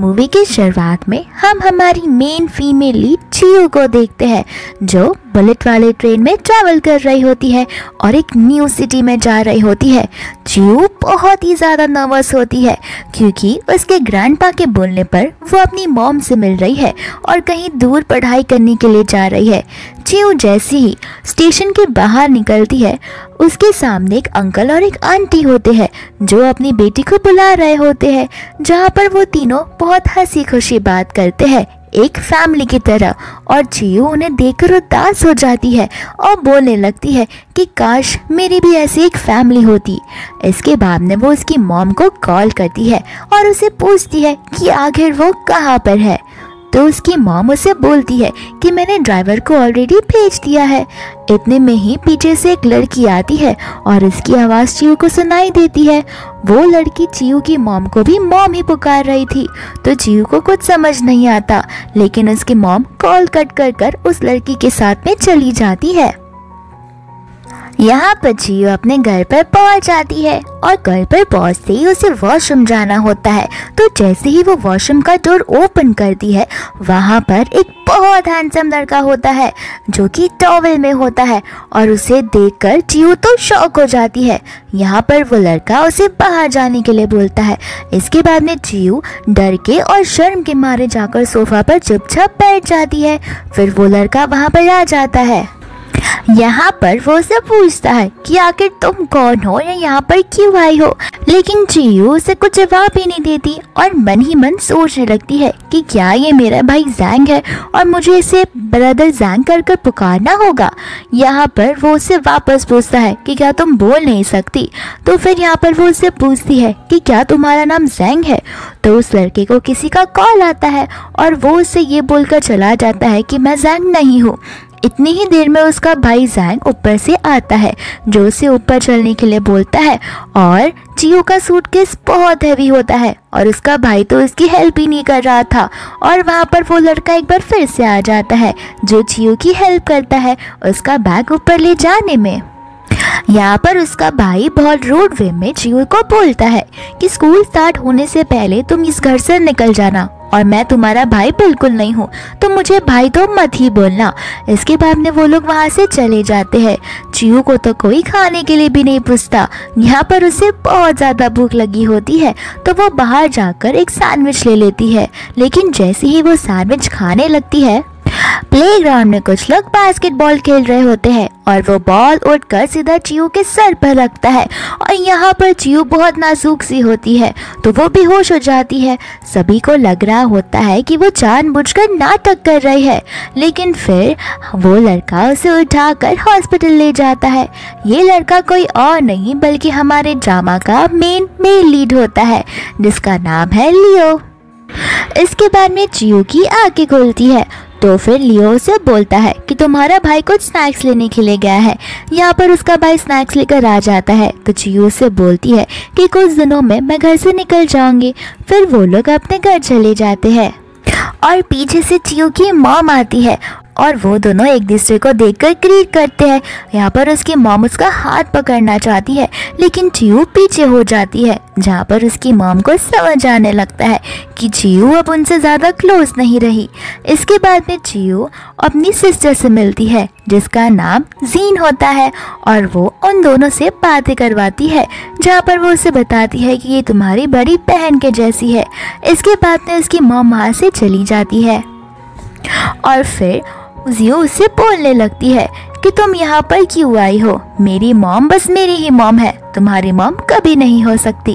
Movie की शुरुआत में हम हमारी मेन फीमेल लीड चियो को देखते हैं जो बुलेट वाले ट्रेन में ट्रैवल कर रही होती है और एक न्यू सिटी में जा रही होती है। चियो बहुत ही ज़्यादा नर्वस होती है क्योंकि उसके ग्रैंडपा के बोलने पर वो अपनी मॉम से मिल रही है और कहीं दूर पढ़ाई करने के लिए जा रही है। चियो जैसे ही स्टेशन के बाहर निकलती है उसके सामने एक अंकल और एक आंटी होते हैं जो अपनी बेटी को बुला रहे होते हैं, जहाँ पर वो तीनों बहुत हंसी खुशी बात करते हैं एक फैमिली की तरह। और जियो उन्हें देखकर उदास हो जाती है और बोलने लगती है कि काश मेरी भी ऐसी एक फैमिली होती। इसके बाद में वो उसकी मॉम को कॉल करती है और उसे पूछती है कि आखिर वो कहाँ पर है, तो उसकी मॉम उसे बोलती है कि मैंने ड्राइवर को ऑलरेडी भेज दिया है। इतने में ही पीछे से एक लड़की आती है और इसकी आवाज़ चियो को सुनाई देती है। वो लड़की चियो की मॉम को भी मॉम ही पुकार रही थी, तो चियो को कुछ समझ नहीं आता, लेकिन उसकी मॉम कॉल कट कर उस लड़की के साथ में चली जाती है। यहाँ पर जियो अपने घर पर पहुँच जाती है और घर पर पहुँचते ही उसे वॉशरूम जाना होता है। तो जैसे ही वो वॉशरूम का डोर ओपन करती है वहाँ पर एक बहुत हैंडसम लड़का होता है जो कि टॉवेल में होता है और उसे देखकर जियो तो शॉक हो जाती है। यहाँ पर वो लड़का उसे बाहर जाने के लिए बोलता है। इसके बाद में जियो डर के और शर्म के मारे जाकर सोफा पर चुपचाप बैठ जाती है। फिर वो लड़का वहाँ पर आ जाता है। यहाँ पर वो उसे पूछता है कि आखिर तुम कौन हो या यहाँ पर क्यों आई हो, लेकिन चियो उसे कुछ जवाब ही नहीं देती और मन ही मन सोचने लगती है कि क्या ये मेरा भाई जैंग है और मुझे इसे ब्रदर जैंग कर पुकारना होगा। यहाँ पर वो उसे वापस पूछता है कि क्या तुम बोल नहीं सकती, तो फिर यहाँ पर वो उसे पूछती है कि क्या तुम्हारा नाम जैंग है। तो उस लड़के को किसी का कॉल आता है और वो उससे ये बोलकर चला जाता है कि मैं जैंग नहीं हूँ। इतनी ही देर में उसका भाई जैंग ऊपर से आता है जो उसे ऊपर चलने के लिए बोलता है और चियो का सूटकेस बहुत हैवी होता है और उसका भाई तो उसकी हेल्प ही नहीं कर रहा था। और वहाँ पर वो लड़का एक बार फिर से आ जाता है जो चियो की हेल्प करता है उसका बैग ऊपर ले जाने में। यहाँ पर उसका भाई बहुत रूड वे में चियो को बोलता है कि स्कूल स्टार्ट होने से पहले तुम इस घर से निकल जाना और मैं तुम्हारा भाई बिल्कुल नहीं हूँ, तो मुझे भाई तो मत ही बोलना। इसके बाद में वो लोग वहाँ से चले जाते हैं। चियो को तो कोई खाने के लिए भी नहीं पूछता। यहाँ पर उसे बहुत ज़्यादा भूख लगी होती है तो वो बाहर जाकर एक सैंडविच ले लेती है, लेकिन जैसे ही वो सैंडविच खाने लगती है प्लेग्राउंड में कुछ लोग बास्केटबॉल खेल रहे होते हैं और वो बॉल उठकर सीधा चियो के सर पर लगता है और यहाँ पर चियो बहुत नाजुक सी होती है तो वो बेहोश हो जाती है। सभी को लग रहा होता है कि वो जानबूझकर नाटक कर रही है, लेकिन फिर वो लड़का उसे उठाकर हॉस्पिटल ले जाता है। ये लड़का कोई और नहीं बल्कि हमारे ड्रामा का मेन लीड होता है जिसका नाम है लियो। इसके बाद में चियो की आंखें खुलती है तो फिर लियो उसे बोलता है कि तुम्हारा भाई कुछ स्नैक्स लेने के लिए गया है। यहाँ पर उसका भाई स्नैक्स लेकर आ जाता है तो चियो उसे बोलती है कि कुछ दिनों में मैं घर से निकल जाऊँगी। फिर वो लोग अपने घर चले जाते हैं और पीछे से चियो की मॉम आती है और वो दोनों एक दूसरे को देखकर क्रीड करते हैं। यहाँ पर उसकी मॉम उसका हाथ पकड़ना चाहती है लेकिन चियो पीछे हो जाती है, जहाँ पर उसकी मॉम को समझ आने लगता है कि चियो अब उनसे ज़्यादा क्लोज नहीं रही। इसके बाद में चियो अपनी सिस्टर से मिलती है जिसका नाम जीन होता है और वो उन दोनों से बातें करवाती है, जहाँ पर वो उसे बताती है कि ये तुम्हारी बड़ी बहन के जैसी है। इसके बाद में उसकी मॉम वहाँ से चली जाती है और फिर जियो उससे बोलने लगती है कि तुम यहाँ पर क्यों आई हो, मेरी मॉम बस मेरी ही मॉम है, तुम्हारी मॉम कभी नहीं हो सकती।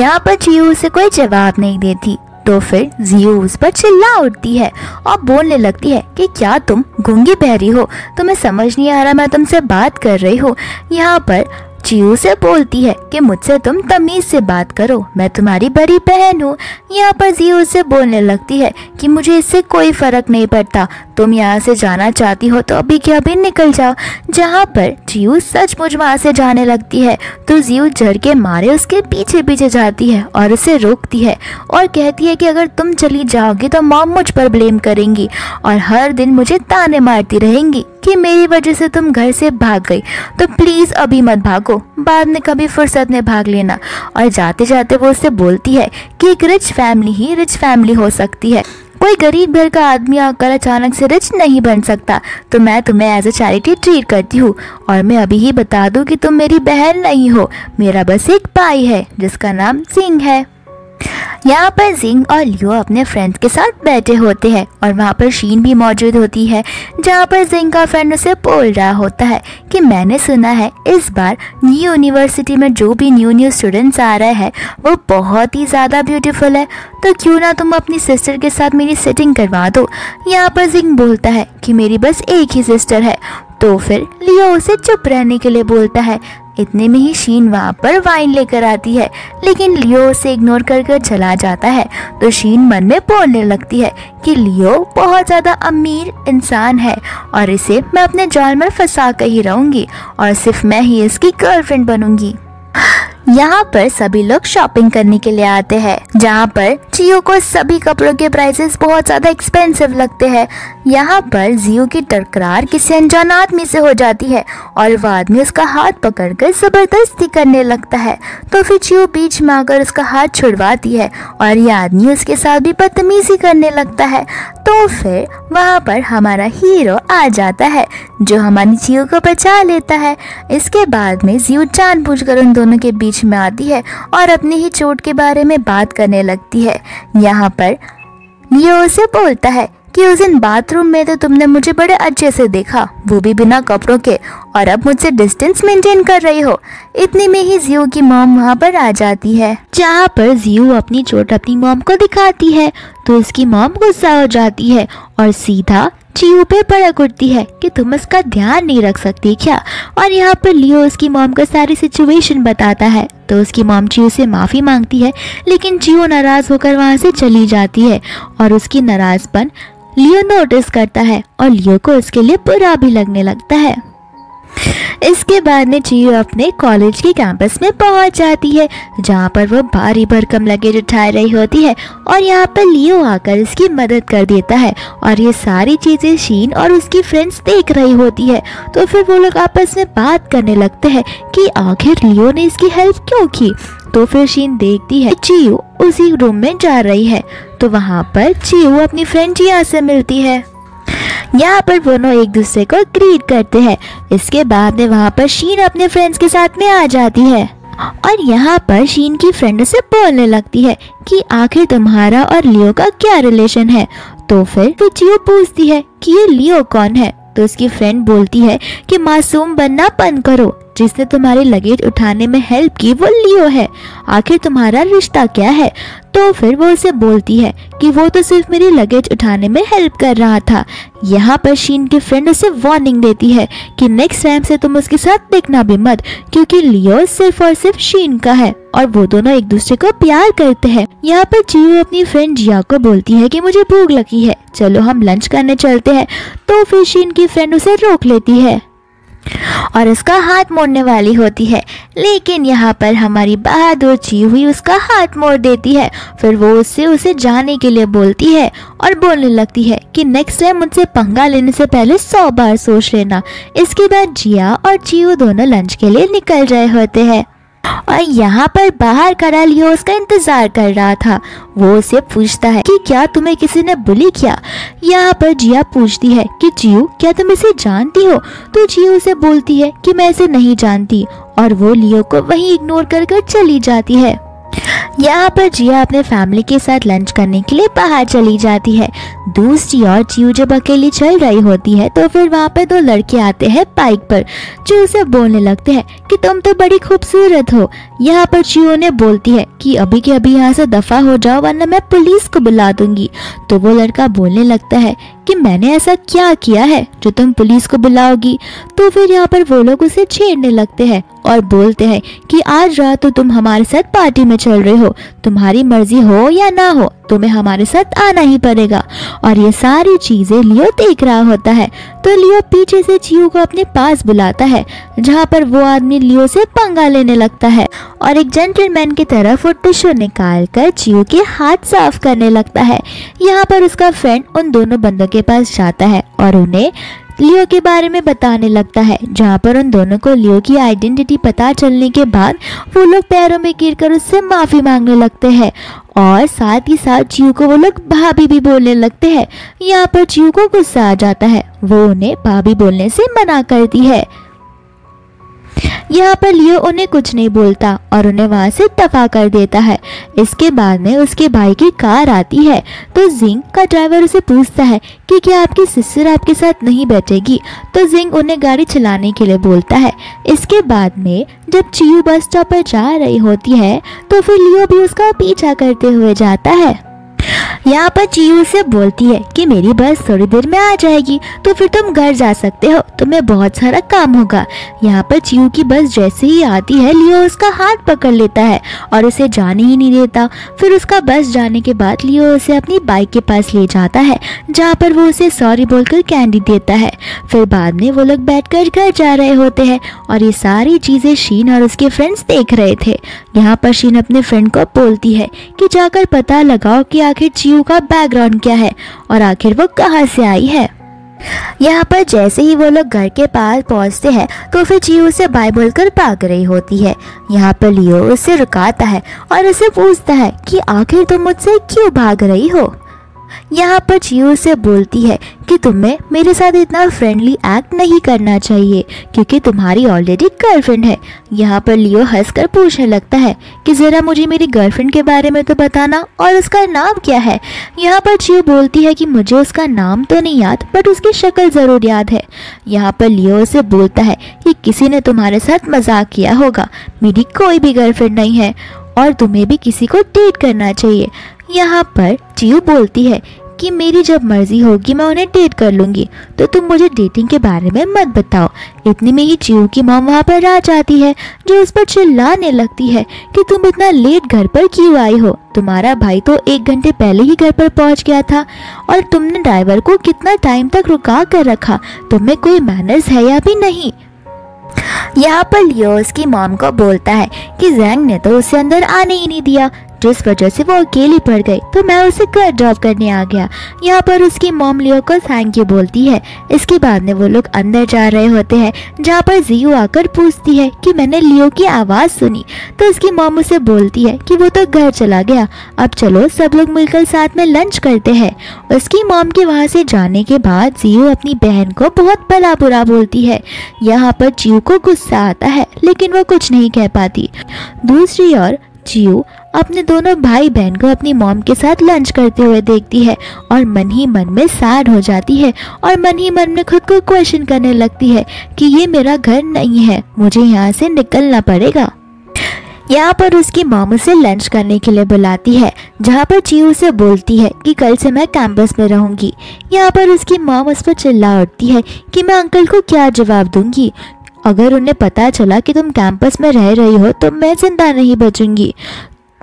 यहाँ पर जियो उसे कोई जवाब नहीं देती तो फिर जियो उस पर चिल्ला उठती है और बोलने लगती है कि क्या तुम गूंगी बहरी हो, तुम्हें समझ नहीं आ रहा मैं तुमसे बात कर रही हूँ। यहाँ पर चियो से बोलती है कि मुझसे तुम तमीज़ से बात करो, मैं तुम्हारी बड़ी बहन हूँ। यहाँ पर जियो से बोलने लगती है कि मुझे इससे कोई फ़र्क नहीं पड़ता, तुम यहाँ से जाना चाहती हो तो अभी के अभी निकल जाओ। जहाँ पर जियो सचमुच वहाँ से जाने लगती है तो जियो डर के मारे उसके पीछे पीछे जाती है और उसे रोकती है और कहती है कि अगर तुम चली जाओगी तो मॉम मुझ पर ब्लेम करेंगी और हर दिन मुझे ताने मारती रहेंगी कि मेरी वजह से तुम घर से भाग गई, तो प्लीज़ अभी मत भागो, बाद में कभी फुर्सत में भाग लेना। और जाते जाते वो उससे बोलती है कि एक रिच फैमिली ही रिच फैमिली हो सकती है, कोई गरीब घर का आदमी आकर अचानक से रिच नहीं बन सकता, तो मैं तुम्हें एज ए चैरिटी ट्रीट करती हूँ। और मैं अभी ही बता दूँ कि तुम मेरी बहन नहीं हो, मेरा बस एक भाई है जिसका नाम सिंह है। यहाँ पर जिंग और लियो अपने फ्रेंड्स के साथ बैठे होते हैं और वहाँ पर शीन भी मौजूद होती है, जहाँ पर जिंग का फ्रेंड उसे बोल रहा होता है कि मैंने सुना है इस बार न्यू यूनिवर्सिटी में जो भी न्यू न्यू स्टूडेंट्स आ रहे हैं वो बहुत ही ज़्यादा ब्यूटीफुल है, तो क्यों ना तुम अपनी सिस्टर के साथ मेरी सेटिंग करवा दो। यहाँ पर जिंग बोलता है कि मेरी बस एक ही सिस्टर है, तो फिर लियो उसे चुप रहने के लिए बोलता है। इतने में ही शीन वहाँ पर वाइन लेकर आती है, लेकिन लियो उसे इग्नोर कर चला जाता है। तो शीन मन में बोलने लगती है कि लियो बहुत ज़्यादा अमीर इंसान है और इसे मैं अपने जाल में फंसा कर ही रहूँगी और सिर्फ मैं ही इसकी गर्लफ्रेंड बनूँगी। यहाँ पर सभी लोग शॉपिंग करने के लिए आते हैं, जहाँ पर जियो को सभी कपड़ों के प्राइसेस बहुत ज़्यादा एक्सपेंसिव लगते हैं। यहाँ पर जियो की टकरार किसी अनजान आदमी से हो जाती है और वह आदमी उसका हाथ पकड़कर ज़बरदस्ती करने लगता है, तो फिर जियो बीच में आकर उसका हाथ छुड़वाती है और यह आदमी उसके साथ भी बदतमीजी करने लगता है। तो फिर वहाँ पर हमारा हीरो आ जाता है जो हमारी जियो को बचा लेता है। इसके बाद में जियो जानबूझकर उन दोनों के बीच में आती है और अपनी ही चोट के बारे में बात करने लगती है। यहाँ पर लियो उसे बोलता है कि उस दिन बाथरूम में तो तुमने मुझे बड़े अच्छे से देखा, वो भी बिना कपड़ों के, और अब मुझसे डिस्टेंस मेंटेन कर रही हो। इतने में ही जियो की मॉम वहाँ पर आ जाती है, जहाँ पर जियो अपनी चोट अपनी मॉम को दिखाती है। तो इसकी मॉम गुस्सा हो जाती है और सीधा जियो पे भड़क उठती है कि तुम इसका ध्यान नहीं रख सकती क्या। और यहाँ पर लियो उसकी मॉम का सारी सिचुएशन बताता है, तो उसकी मॉम जियो से माफ़ी मांगती है, लेकिन जियो नाराज़ होकर वहाँ से चली जाती है और उसकी नाराज़पन लियो नोटिस करता है और लियो को उसके लिए बुरा भी लगने लगता है। इसके बाद में जियो अपने कॉलेज के कैंपस में पहुंच जाती है, जहां पर वो भारी भरकम लगेज उठा रही होती है और यहां पर लियो आकर इसकी मदद कर देता है और ये सारी चीज़ें शीन और उसकी फ्रेंड्स देख रही होती है। तो फिर वो लोग आपस में बात करने लगते हैं कि आखिर लियो ने इसकी हेल्प क्यों की। तो फिर शीन देखती है जियो उसी रूम में जा रही है, तो वहाँ पर जियो अपनी फ्रेंड जिया से मिलती है। यहाँ पर दोनों एक दूसरे को ग्रीट करते हैं। इसके बाद में वहाँ पर शीन अपने फ्रेंड्स के साथ में आ जाती है और यहाँ पर शीन की फ्रेंड से बोलने लगती है कि आखिर तुम्हारा और लियो का क्या रिलेशन है। तो फिर जियो पूछती है कि ये लियो कौन है, तो उसकी फ्रेंड बोलती है कि मासूम बनना बंद करो, जिसने तुम्हारे लगेज उठाने में हेल्प की वो लियो है, आखिर तुम्हारा रिश्ता क्या है। तो फिर वो उसे बोलती है कि वो तो सिर्फ मेरी लगेज उठाने में हेल्प कर रहा था। यहाँ पर शीन की फ्रेंड उसे वार्निंग देती है कि नेक्स्ट टाइम से तुम उसके साथ देखना भी मत, क्योंकि लियो सिर्फ और सिर्फ शीन का है और वो दोनों एक दूसरे को प्यार करते हैं। यहाँ पर जियो अपनी फ्रेंड जिया को बोलती है कि मुझे भूख लगी है, चलो हम लंच करने चलते हैं। तो फिर शीन की फ्रेंड उसे रोक लेती है और उसका हाथ मोड़ने वाली होती है, लेकिन यहाँ पर हमारी बहादुर जियो ही उसका हाथ मोड़ देती है। फिर वो उससे उसे जाने के लिए बोलती है और बोलने लगती है कि नेक्स्ट टाइम मुझसे पंगा लेने से पहले 100 बार सोच लेना। इसके बाद जिया और जियो दोनों लंच के लिए निकल रहे होते हैं और यहाँ पर बाहर खड़ा लियो उसका इंतजार कर रहा था। वो उसे पूछता है कि क्या तुम्हें किसी ने बुली किया। यहाँ पर जिया पूछती है कि जियो क्या तुम इसे जानती हो, तो जियो उसे बोलती है कि मैं इसे नहीं जानती और वो लियो को वहीं इग्नोर कर चली जाती है। यहाँ पर जिया अपने फैमिली के साथ लंच करने के लिए बाहर चली जाती है। दूसरी ओर जियो जब अकेली चल रही होती है तो फिर वहाँ पर 2 लड़के आते हैं बाइक पर, जो उसे बोलने लगते हैं कि तुम तो बड़ी खूबसूरत हो। यहाँ पर जियो ने बोलती है कि अभी के अभी यहाँ से दफ़ा हो जाओ वरना मैं पुलिस को बुला दूंगी। तो वो लड़का बोलने लगता है कि मैंने ऐसा क्या किया है जो तुम पुलिस को बुलाओगी। तो फिर यहाँ पर वो लोग उसे छेड़ने लगते हैं और बोलते हैं कि आज रात तो तुम हमारे साथ पार्टी में चल रहे हो, तुम्हारी मर्जी हो या ना हो, तुम्हें हमारे साथ आना ही पड़ेगा। और ये सारी चीज़ें लियो देख रहा होता है। तो लियो पीछे से चियो को अपने पास बुलाता है, जहाँ पर वो आदमी लियो से पंगा लेने लगता है और एक जेंटलमैन की तरह वो टिश्यू निकाल कर चियो के हाथ साफ करने लगता है। यहाँ पर उसका फ्रेंड उन दोनों बंदों के पास जाता है और उन्हें लियो के बारे में बताने लगता है, जहाँ पर उन दोनों को लियो की आइडेंटिटी पता चलने के बाद वो लोग पैरों में गिरकर उससे माफ़ी मांगने लगते हैं और साथ ही साथ चियो को वो लोग भाभी भी बोलने लगते हैं। यहाँ पर चियो को गुस्सा आ जाता है, वो उन्हें भाभी बोलने से मना करती है। यहाँ पर लियो उन्हें कुछ नहीं बोलता और उन्हें वहाँ से दफा कर देता है। इसके बाद में उसके भाई की कार आती है तो जिंग का ड्राइवर उसे पूछता है कि क्या आपकी सिस्टर आपके साथ नहीं बैठेगी, तो जिंग उन्हें गाड़ी चलाने के लिए बोलता है। इसके बाद में जब चियो बस स्टॉप पर जा रही होती है तो फिर लियो भी उसका पीछा करते हुए जाता है। यहाँ पर चियो से बोलती है कि मेरी बस थोड़ी देर में आ जाएगी, तो फिर तुम घर जा सकते हो, तुम्हें बहुत सारा काम होगा। यहाँ पर चियो की बस जैसे ही आती है लियो उसका हाथ पकड़ लेता है और उसे जाने ही नहीं देता। फिर उसका बस जाने के बाद लियो उसे अपनी बाइक के पास ले जाता है, जहाँ पर वो उसे सॉरी बोलकर कैंडी देता है। फिर बाद में वो लोग बैठ कर घर जा रहे होते हैं और ये सारी चीज़ें शीन और उसके फ्रेंड्स देख रहे थे। यहाँ पर शीन अपने फ्रेंड को बोलती है कि जाकर पता लगाओ कि आखिर चियो का बैकग्राउंड क्या है और आखिर वो कहाँ से आई है। यहाँ पर जैसे ही वो लोग घर के पास पहुँचते हैं तो फिर चियो उसे बाय बोलकर भाग रही होती है। यहाँ पर लियो उसे रुकाता है और उसे पूछता है कि आखिर तुम मुझसे क्यों भाग रही हो। यहाँ पर चियो उसे बोलती है कि तुम्हें मेरे साथ इतना फ्रेंडली एक्ट नहीं करना चाहिए क्योंकि तुम्हारी ऑलरेडी गर्लफ्रेंड है। यहाँ पर लियो हंसकर पूछने लगता है कि ज़रा मुझे मेरी गर्लफ्रेंड के बारे में तो बताना और उसका नाम क्या है। यहाँ पर चियो बोलती है कि मुझे उसका नाम तो नहीं याद, बट उसकी शक्ल ज़रूर याद है। यहाँ पर लियो उसे बोलता है कि किसी ने तुम्हारे साथ मजाक किया होगा, मेरी कोई भी गर्लफ्रेंड नहीं है और तुम्हें भी किसी को डेट करना चाहिए। यहाँ पर चियो बोलती है कि मेरी जब मर्जी होगी मैं उन्हें डेट कर लूँगी, तो तुम मुझे डेटिंग के बारे में मत बताओ। इतने में ही चियो की मॉम वहाँ पर आ जाती है, जो उस पर चिल्लाने लगती है कि तुम इतना लेट घर पर क्यों आई हो, तुम्हारा भाई तो 1 घंटे पहले ही घर पर पहुँच गया था और तुमने ड्राइवर को कितना टाइम तक रुका कर रखा, तुम्हें कोई मैनर्स है या भी नहीं। यहाँ पर लियो उसकी मॉम को बोलता है कि जैंग ने तो उसे अंदर आने ही नहीं दिया, जिस वजह से वो अकेली पड़ गई, तो मैं उसे घर ड्रॉप करने आ गया। यहाँ पर उसकी मॉम लियो को थैंक यू बोलती है। इसके बाद में वो लोग अंदर जा रहे होते हैं, जहाँ पर जियो आकर पूछती है कि मैंने लियो की आवाज़ सुनी, तो उसकी मॉम उसे बोलती है कि वो तो घर चला गया, अब चलो सब लोग मिलकर साथ में लंच करते हैं। उसकी मॉम के वहाँ से जाने के बाद जियो अपनी बहन को बहुत भला बुरा बोलती है। यहाँ पर चियो को गुस्सा आता है लेकिन वो कुछ नहीं कह पाती। दूसरी ओर चियो अपने दोनों भाई बहन को अपनी मॉम के साथ लंच करते हुए देखती है और मन ही मन में सैड हो जाती है और मन ही मन में खुद को क्वेश्चन करने लगती है कि ये मेरा घर नहीं है, मुझे यहाँ से निकलना पड़ेगा। यहाँ पर उसकी मॉम उसे लंच करने के लिए बुलाती है, जहाँ पर चियो उसे बोलती है कि कल से मैं कैंपस में रहूँगी। यहाँ पर उसकी मॉम उस पर चिल्ला उठती है कि मैं अंकल को क्या जवाब दूँगी, अगर उन्हें पता चला कि तुम कैंपस में रह रही हो तो मैं जिंदा नहीं बचूंगी।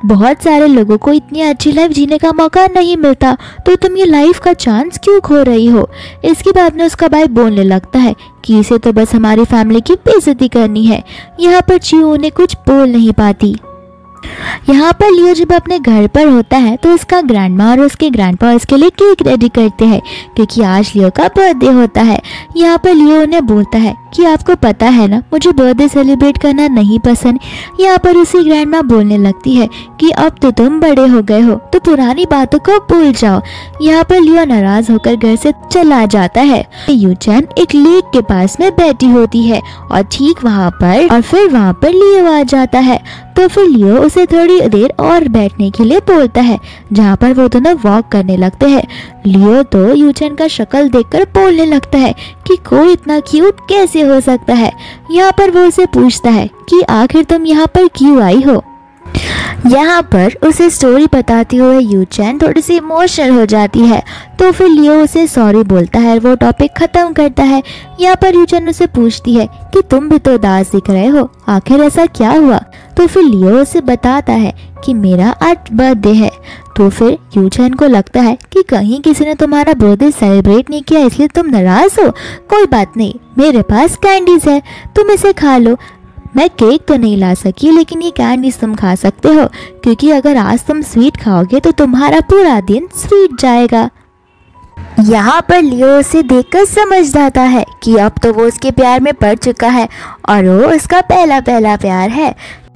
बहुत सारे लोगों को इतनी अच्छी लाइफ जीने का मौका नहीं मिलता, तो तुम ये लाइफ का चांस क्यों खो रही हो। इसके बाद में उसका भाई बोलने लगता है कि इसे तो बस हमारी फैमिली की बेइज्जती करनी है। यहाँ पर चियो उन्हें कुछ बोल नहीं पाती। यहाँ पर लियो जब अपने घर पर होता है तो उसका ग्रैंडमा और उसके ग्रैंडपा उसके लिए केक रेडी करते हैं क्योंकि आज लियो का बर्थडे होता है। यहाँ पर लियो उन्हें बोलता है कि आपको पता है ना मुझे बर्थडे सेलिब्रेट करना नहीं पसंद। यहाँ पर उसकी ग्रैंडमा बोलने लगती है कि अब तो तुम बड़े हो गए हो, तो पुरानी बातों को भूल जाओ। यहाँ पर लियो नाराज होकर घर से चला जाता है। यूचैन एक लेक के पास में बैठी होती है और ठीक वहाँ पर और फिर वहाँ पर लियो आ जाता है, तो फिर लियो उसे थोड़ी देर और बैठने के लिए बोलता है, जहाँ पर वो दोनों वॉक करने लगते हैं। लियो तो यूचैन का शक्ल देखकर बोलने लगता है कि कोई इतना क्यूट कैसे हो सकता है। यहाँ पर वो उसे पूछता है कि आखिर तुम यहाँ पर क्यों आई हो। यहाँ पर उसे स्टोरी बताते हुए यूचैन थोड़ी सी इमोशनल हो जाती है, तो फिर लियो उसे सॉरी बोलता है और वो टॉपिक ख़त्म करता है। यहाँ पर यूचैन उसे पूछती है कि तुम भी तो उदास दिख रहे हो, आखिर ऐसा क्या हुआ। तो फिर लियो उसे बताता है कि मेरा आज बर्थडे है। तो फिर यूचैन को लगता है कि कहीं किसी ने तुम्हारा बर्थडे सेलिब्रेट नहीं किया इसलिए तुम नाराज़ हो। कोई बात नहीं, मेरे पास कैंडीज़ है, तुम इसे खा लो। मैं केक तो नहीं ला सकी लेकिन ये कैंडीज तुम खा सकते हो, क्योंकि अगर आज तुम स्वीट खाओगे तो तुम्हारा पूरा दिन स्वीट जाएगा। यहाँ पर लियो उसे देखकर समझ जाता है कि अब तो वो उसके प्यार में पड़ चुका है और वो उसका पहला पहला प्यार है।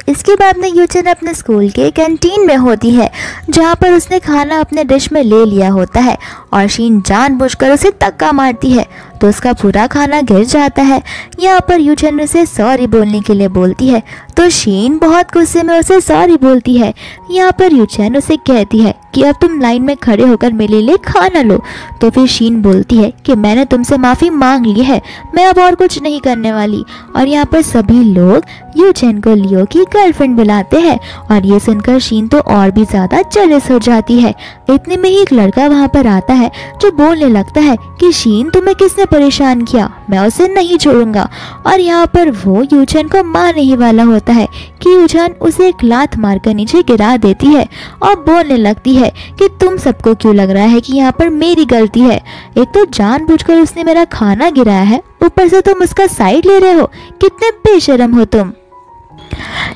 इसके बाद में यूचैन अपने स्कूल के कैंटीन में होती है, जहाँ पर उसने खाना अपने डिश में ले लिया होता है और शीन जानबूझकर उसे धक्का मारती है तो उसका पूरा खाना गिर जाता है। यहाँ पर यूचैन उसे सॉरी बोलने के लिए बोलती है तो शीन बहुत गुस्से में उसे सॉरी बोलती है। यहाँ पर यूचैन उसे कहती है कि अब तुम लाइन में खड़े होकर मेरे लिए खाना लो। तो फिर शीन बोलती है कि मैंने तुमसे माफ़ी मांग ली है, मैं अब और कुछ नहीं करने वाली। और यहाँ पर सभी लोग यूचैन को लियो की गर्लफ्रेंड बुलाते हैं और ये सुनकर शीन तो और भी ज़्यादा जेलस हो जाती है। इतने में ही एक लड़का वहाँ पर आता है जो बोलने लगता है कि शीन तुम्हें किसने परेशान किया, मैं उसे नहीं छोड़ूंगा। और यहाँ पर वो यूचैन को मारने ही वाला होता है कि यूचैन उसे एक लात मारकर नीचे गिरा देती है और बोलने लगती है कि तुम सबको क्यों लग रहा है कि यहाँ पर मेरी गलती है। एक तो जानबूझकर उसने मेरा खाना गिराया है, ऊपर से तुम उसका साइड ले रहे हो, कितने बेशरम हो तुम।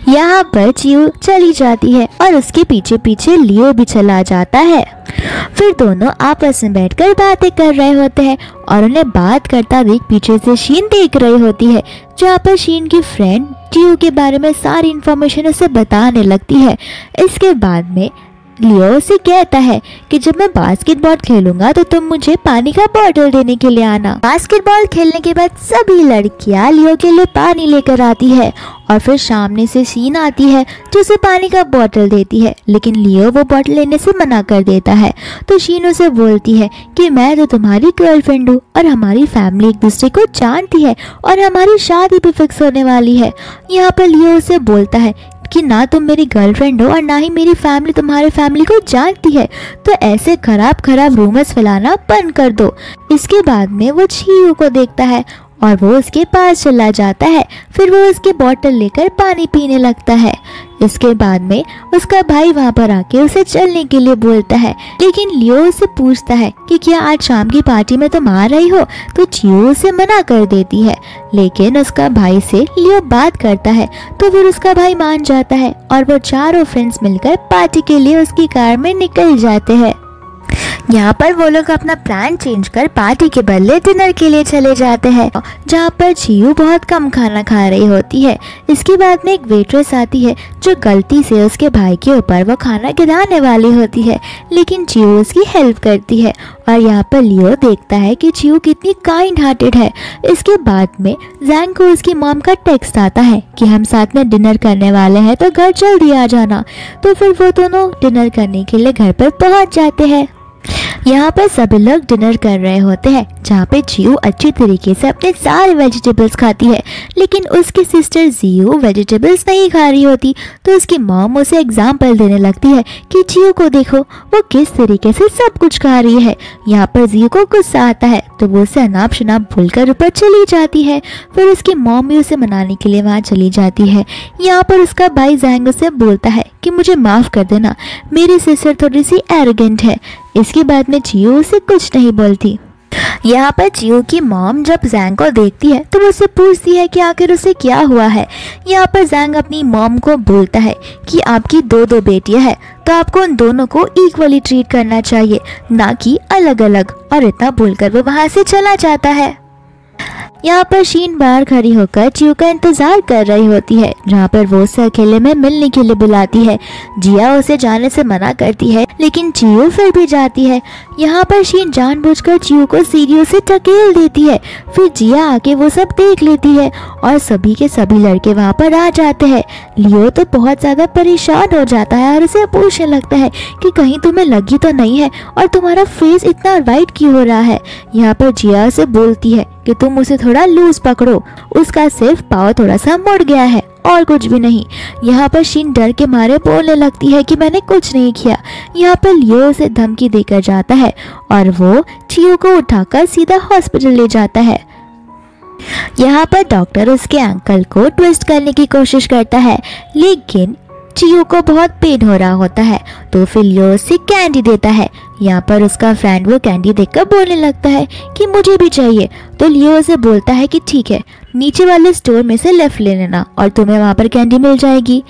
यहाँ पर चियो चली जाती है और उसके पीछे पीछे लियो भी चला जाता है। फिर दोनों आपस में बैठकर बातें कर रहे होते हैं और उन्हें बात करता देख पीछे से शीन देख रही होती है, जहाँ पर शीन की फ्रेंड चियो के बारे में सारी इन्फॉर्मेशन उसे बताने लगती है। इसके बाद में लियो उसे कहता है कि जब मैं बास्केटबॉल खेलूंगा तो तुम मुझे पानी का बॉटल देने के लिए आना। बास्केटबॉल खेलने के बाद सभी लड़कियां लियो के लिए पानी लेकर आती है और फिर सामने से शीन आती है जो उसे पानी का बॉटल देती है, लेकिन लियो वो बॉटल लेने से मना कर देता है। तो शीन उसे बोलती है कि मैं तो तुम्हारी गर्लफ्रेंड हूँ और हमारी फैमिली एक दूसरे को जानती है और हमारी शादी भी फिक्स होने वाली है। यहाँ पर लियो उसे बोलता है कि ना तुम मेरी गर्लफ्रेंड हो और ना ही मेरी फैमिली तुम्हारे फैमिली को जानती है, तो ऐसे खराब खराब रूमर्स फैलाना बंद कर दो। इसके बाद में वो चियो को देखता है और वो उसके पास चला जाता है। फिर वो उसकी बॉटल लेकर पानी पीने लगता है। इसके बाद में उसका भाई वहाँ पर आके उसे चलने के लिए बोलता है, लेकिन लियो उसे पूछता है कि क्या आज शाम की पार्टी में तुम आ रही हो, तो चियो उसे मना कर देती है। लेकिन उसका भाई से लियो बात करता है तो फिर उसका भाई मान जाता है और वो चारों फ्रेंड्स मिलकर पार्टी के लिए उसकी कार में निकल जाते हैं। यहाँ पर वो लोग अपना प्लान चेंज कर पार्टी के बदले डिनर के लिए चले जाते हैं, जहाँ पर चियो बहुत कम खाना खा रही होती है। इसके बाद में एक वेट्रेस आती है जो गलती से उसके भाई के ऊपर वो खाना गिराने वाली होती है, लेकिन चियो उसकी हेल्प करती है। और यहाँ पर लियो देखता है कि चियो कितनी काइंड हार्टेड है। इसके बाद में जैंग को उसकी मॉम का टेक्स्ट आता है कि हम साथ में डिनर करने वाले हैं तो घर जल्दी आ जाना। तो फिर वो दोनों डिनर करने के लिए घर पर पहुँच जाते हैं। यहाँ पर सभी लोग डिनर कर रहे होते हैं, जहाँ पे जियो अच्छी तरीके से अपने सारे वेजिटेबल्स खाती है, लेकिन उसकी सिस्टर जियो वेजिटेबल्स नहीं खा रही होती। तो उसकी मॉम उसे एग्जाम्पल देने लगती है कि जियो को देखो, वो किस तरीके से सब कुछ खा रही है। यहाँ पर जियो को गुस्सा आता है तो वो उसे अनाप शनाप भूलकर ऊपर चली जाती है। फिर उसकी मॉम भी उसे मनाने के लिए वहाँ चली जाती है। यहाँ पर उसका भाई जैंग उसे बोलता है कि मुझे माफ़ कर देना, मेरी सिस्टर थोड़ी सी एरोगेंट है। इसके बाद में चियो उसे कुछ नहीं बोलती। यहाँ पर चियो की मॉम जब जैंग को देखती है तो वो उससे पूछती है कि आखिर उसे क्या हुआ है। यहाँ पर जैंग अपनी मॉम को बोलता है कि आपकी दो दो बेटियां हैं तो आपको उन दोनों को इक्वली ट्रीट करना चाहिए, ना कि अलग अलग। और इतना बोलकर वो वहाँ से चला जाता है। यहाँ पर शीन बाहर खड़ी होकर चियो का इंतजार कर रही होती है, जहाँ पर वो उसे अकेले में मिलने के लिए बुलाती है। जिया उसे जाने से मना करती है लेकिन चियो फिर भी जाती है। यहाँ पर शीन जानबूझकर चियो को सीढ़ियों से धकेल देती है। फिर जिया आके वो सब देख लेती है और सभी के सभी लड़के वहाँ पर आ जाते हैं। लियो तो बहुत ज़्यादा परेशान हो जाता है और उसे पूछने लगता है कि कहीं तुम्हें लगी तो नहीं है और तुम्हारा फेस इतना वाइट क्यों हो रहा है। यहाँ पर जिया उसे बोलती है कि तुम उसे थोड़ा लूज पकड़ो, उसका सिर्फ पाव थोड़ा सा मुड़ गया है और कुछ भी नहीं। यहाँ पर शीन डर के मारे बोलने लगती है कि मैंने कुछ नहीं किया। यहाँ पर लियो उसे धमकी देकर जाता है और वो चियो को उठाकर सीधा हॉस्पिटल ले जाता है। यहाँ पर डॉक्टर उसके अंकल को ट्विस्ट करने की कोशिश करता है, लेकिन चियो को बहुत पेन हो रहा होता है। तो फिर लियो उसे कैंडी देता है। यहाँ पर उसका फ्रेंड वो कैंडी देखकर बोलने लगता है कि मुझे भी चाहिए। तो लियो उसे बोलता है कि ठीक है, नीचे वाले स्टोर में से लेफ्ट ले लेना और तुम्हें वहाँ पर कैंडी मिल जाएगी।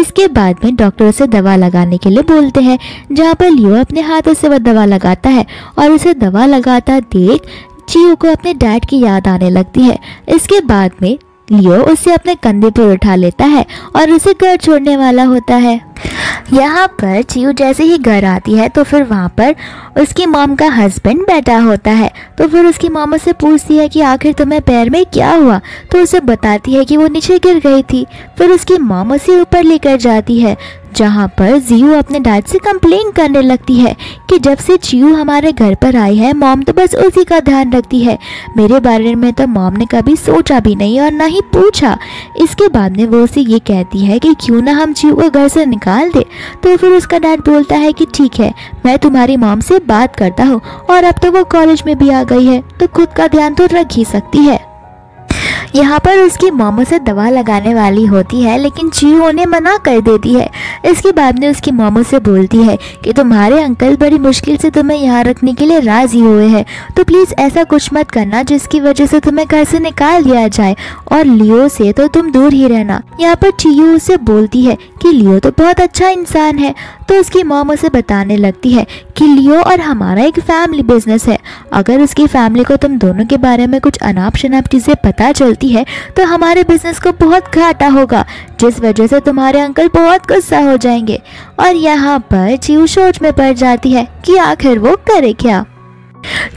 इसके बाद में डॉक्टर उसे दवा लगाने के लिए बोलते हैं, जहाँ पर लियो अपने हाथों से वह दवा लगाता है और उसे दवा लगाता देख चियो को अपने डैड की याद आने लगती है। इसके बाद में लियो उसे अपने कंधे पर उठा लेता है और उसे घर छोड़ने वाला होता है। यहाँ पर चियो जैसे ही घर आती है तो फिर वहाँ पर उसकी मॉम का हस्बैंड बैठा होता है। तो फिर उसकी मॉम उससे पूछती है कि आखिर तुम्हें पैर में क्या हुआ। तो उसे बताती है कि वो नीचे गिर गई थी। फिर उसकी मॉम उसे ऊपर लेकर जाती है, जहाँ पर जियो अपने डैड से कंप्लेन करने लगती है कि जब से चियो हमारे घर पर आई है, मॉम तो बस उसी का ध्यान रखती है, मेरे बारे में तो मॉम ने कभी सोचा भी नहीं और ना ही पूछा। इसके बाद में वो उसे ये कहती है कि क्यों ना हम चियो को घर से निकाल दे। तो फिर उसका डैड बोलता है कि ठीक है, मैं तुम्हारी मॉम से बात करता हूँ और अब तो वो कॉलेज में भी आ गई है तो खुद का ध्यान तो रख ही सकती है। यहाँ पर उसकी मॉम उसे दवा लगाने वाली होती है, लेकिन चियो उन्हें मना कर देती है। इसके बाद में उसकी मॉम उसे बोलती है कि तुम्हारे अंकल बड़ी मुश्किल से तुम्हें यहाँ रखने के लिए राजी हुए हैं, तो प्लीज़ ऐसा कुछ मत करना जिसकी वजह से तुम्हें घर से निकाल दिया जाए, और लियो से तो तुम दूर ही रहना। यहाँ पर चियो उसे बोलती है कि लियो तो बहुत अच्छा इंसान है। तो उसकी मॉम उसे बताने लगती है कि लियो और हमारा एक फैमिली बिजनेस है, अगर उसकी फैमिली को तुम दोनों के बारे में कुछ अनाप शनाप चीज़ें पता चलती है तो हमारे बिजनेस को बहुत घाटा होगा, जिस वजह से तुम्हारे अंकल बहुत गुस्सा हो जाएंगे। और यहाँ पर चियो सोच में पड़ जाती है कि आखिर वो करे क्या।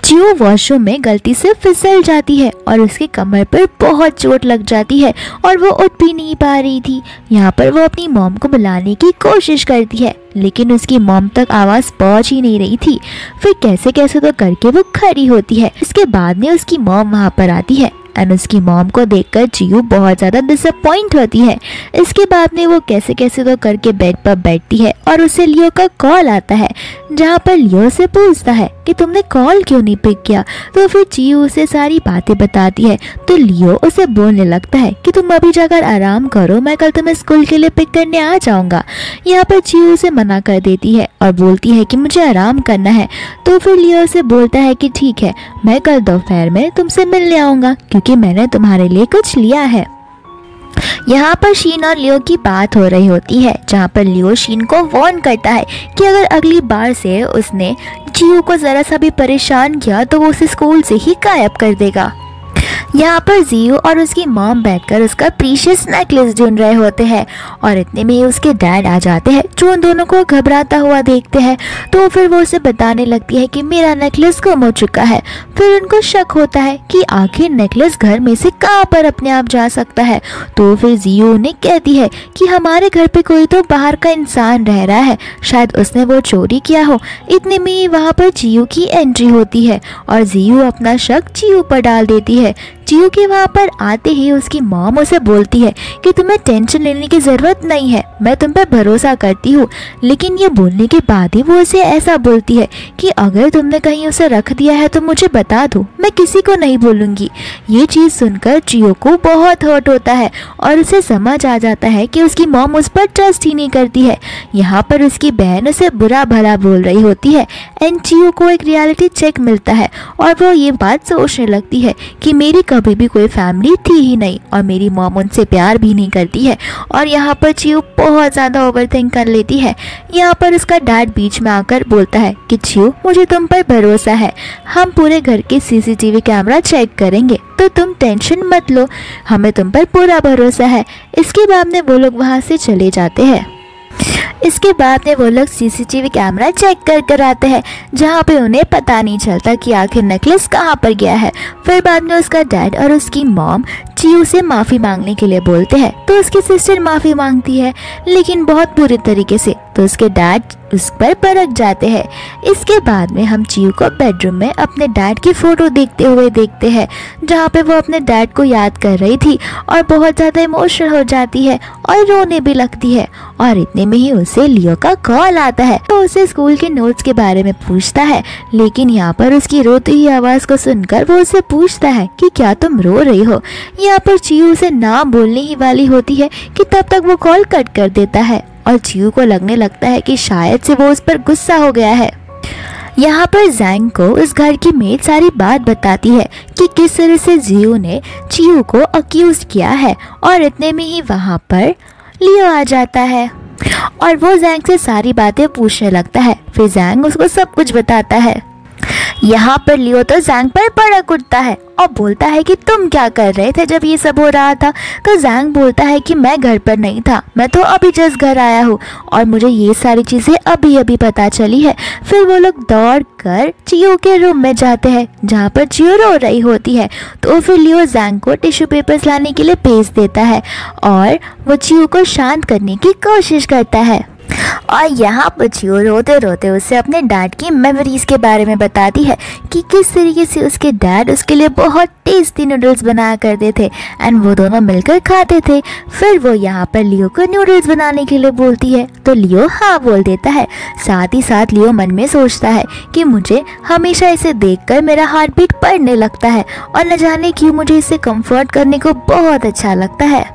चियो वॉशरूम में गलती से फिसल जाती है और उसके कमर पर बहुत चोट लग जाती है और वो उठ भी नहीं पा रही थी। यहाँ पर वो अपनी मॉम को बुलाने की कोशिश करती है, लेकिन उसकी मॉम तक आवाज़ पहुँच ही नहीं रही थी। फिर कैसे कैसे तो करके वो खड़ी होती है। इसके बाद में उसकी मॉम वहाँ पर आती है और उसकी मॉम को देखकर चियो बहुत ज़्यादा डिसअपॉइंट होती है। इसके बाद में वो कैसे कैसे तो करके बेड पर बैठती है और उसे लियो का कॉल आता है, जहाँ पर लियो से पूछता है कि तुमने कॉल क्यों नहीं पिक किया। तो फिर चियो उसे सारी बातें बताती है। तो लियो उसे बोलने लगता है कि तुम अभी जाकर आराम करो, मैं कल तुम्हें स्कूल के लिए पिक करने आ जाऊँगा। यहाँ पर चियो उसे मना कर देती है और बोलती है कि मुझे आराम करना है। तो फिर लियो उसे बोलता है कि ठीक है, मैं कल दोपहर में तुमसे मिलने आऊँगा कि मैंने तुम्हारे लिए कुछ लिया है। यहाँ पर शीन और लियो की बात हो रही होती है, जहाँ पर लियो शीन को वार्न करता है कि अगर अगली बार से उसने चियो को ज़रा सा भी परेशान किया तो वो उसे स्कूल से ही गायब कर देगा। यहाँ पर जियो और उसकी मॉम बैठकर उसका प्रीशियस नेकलेस ढूंढ रहे होते हैं और इतने में ही उसके डैड आ जाते हैं, जो उन दोनों को घबराता हुआ देखते हैं। तो फिर वो उसे बताने लगती है कि मेरा नेकलेस गुम हो चुका है। फिर उनको शक होता है कि आखिर नेकलेस घर में से कहाँ पर अपने आप जा सकता है। तो फिर जियो उन्हें कहती है कि हमारे घर पर कोई तो बाहर का इंसान रह रहा है, शायद उसने वो चोरी किया हो। इतने में ही वहाँ पर जियो की एंट्री होती है और जियो अपना शक जियो पर डाल देती है। चियो के वहाँ पर आते ही उसकी मॉम उसे बोलती है कि तुम्हें टेंशन लेने की ज़रूरत नहीं है, मैं तुम पर भरोसा करती हूँ। लेकिन ये बोलने के बाद ही वो उसे ऐसा बोलती है कि अगर तुमने कहीं उसे रख दिया है तो मुझे बता दो, मैं किसी को नहीं बोलूँगी। ये चीज़ सुनकर चियो को बहुत हर्ट होता है और उसे समझ आ जाता है कि उसकी मॉम उस पर ट्रस्ट ही नहीं करती है। यहाँ पर उसकी बहन उसे बुरा भला बोल रही होती है एंड चियो को एक रियलिटी चेक मिलता है और वो ये बात सोचने लगती है कि मेरी कभी भी कोई फैमिली थी ही नहीं और मेरी मॉम उनसे प्यार भी नहीं करती है। और यहाँ पर चियो बहुत ज़्यादा ओवरथिंक कर लेती है। यहाँ पर उसका डैड बीच में आकर बोलता है कि चियो, मुझे तुम पर भरोसा है, हम पूरे घर के सीसीटीवी कैमरा चेक करेंगे, तो तुम टेंशन मत लो, हमें तुम पर पूरा भरोसा है। इसके बाद में वो लोग वहाँ से चले जाते हैं। इसके बाद में वो लोग सीसीटीवी कैमरा चेक कर आते हैं, जहाँ पे उन्हें पता नहीं चलता कि आखिर नेकलेस कहाँ पर गया है। फिर बाद में उसका डैड और उसकी मॉम चियो से माफी मांगने के लिए बोलते हैं। तो उसकी सिस्टर माफी मांगती है लेकिन बहुत बुरे तरीके से, तो उसके डैड उस पर भड़क जाते हैं। इसके बाद में हम चियो को बेडरूम में अपने डैड की फोटो देखते हुए देखते हैं, जहाँ पे वो अपने डैड को याद कर रही थी और बहुत ज़्यादा इमोशनल हो जाती है और रोने भी लगती है। और इतने में ही उसे लियो का कॉल आता है, तो उसे स्कूल के नोट्स के बारे में पूछता है। लेकिन यहाँ पर उसकी रोती हुई आवाज़ को सुनकर वो उसे पूछता है कि क्या तुम रो रही हो। यहाँ पर चियो उसे ना बोलने ही वाली होती है कि तब तक वो कॉल कट कर देता है और चियो को लगने लगता है कि शायद से वो उस पर गुस्सा हो गया है। यहाँ पर जैंग को उस घर की मेड सारी बात बताती है कि किस तरह से जियो ने चियो को अक्यूज किया है। और इतने में ही वहाँ पर लियो आ जाता है और वो जैंग से सारी बातें पूछने लगता है। फिर जैंग उसको सब कुछ बताता है। यहाँ पर लियो तो जैंग पर भड़क उठता है और बोलता है कि तुम क्या कर रहे थे जब ये सब हो रहा था। तो जैंग बोलता है कि मैं घर पर नहीं था, मैं तो अभी जस्ट घर आया हूँ और मुझे ये सारी चीज़ें अभी अभी पता चली है। फिर वो लोग दौड़ कर चियो के रूम में जाते हैं जहाँ पर चियो रो रही होती है। तो फिर लियो जैंग को टिश्यू पेपर्स लाने के लिए भेज देता है और वो चियो को शांत करने की कोशिश करता है। और यहाँ पर चियो रोते रोते उसे अपने डैड की मेमोरीज के बारे में बताती है कि किस तरीके से उसके डैड उसके लिए बहुत टेस्टी नूडल्स बनाया करते थे एंड वो दोनों मिलकर खाते थे। फिर वो यहाँ पर लियो को नूडल्स बनाने के लिए बोलती है तो लियो हाँ बोल देता है। साथ ही साथ लियो मन में सोचता है कि मुझे हमेशा इसे देखकर मेरा हार्ट बीट बढ़ने लगता है और न जाने क्यों मुझे इसे कंफर्ट करने को बहुत अच्छा लगता है।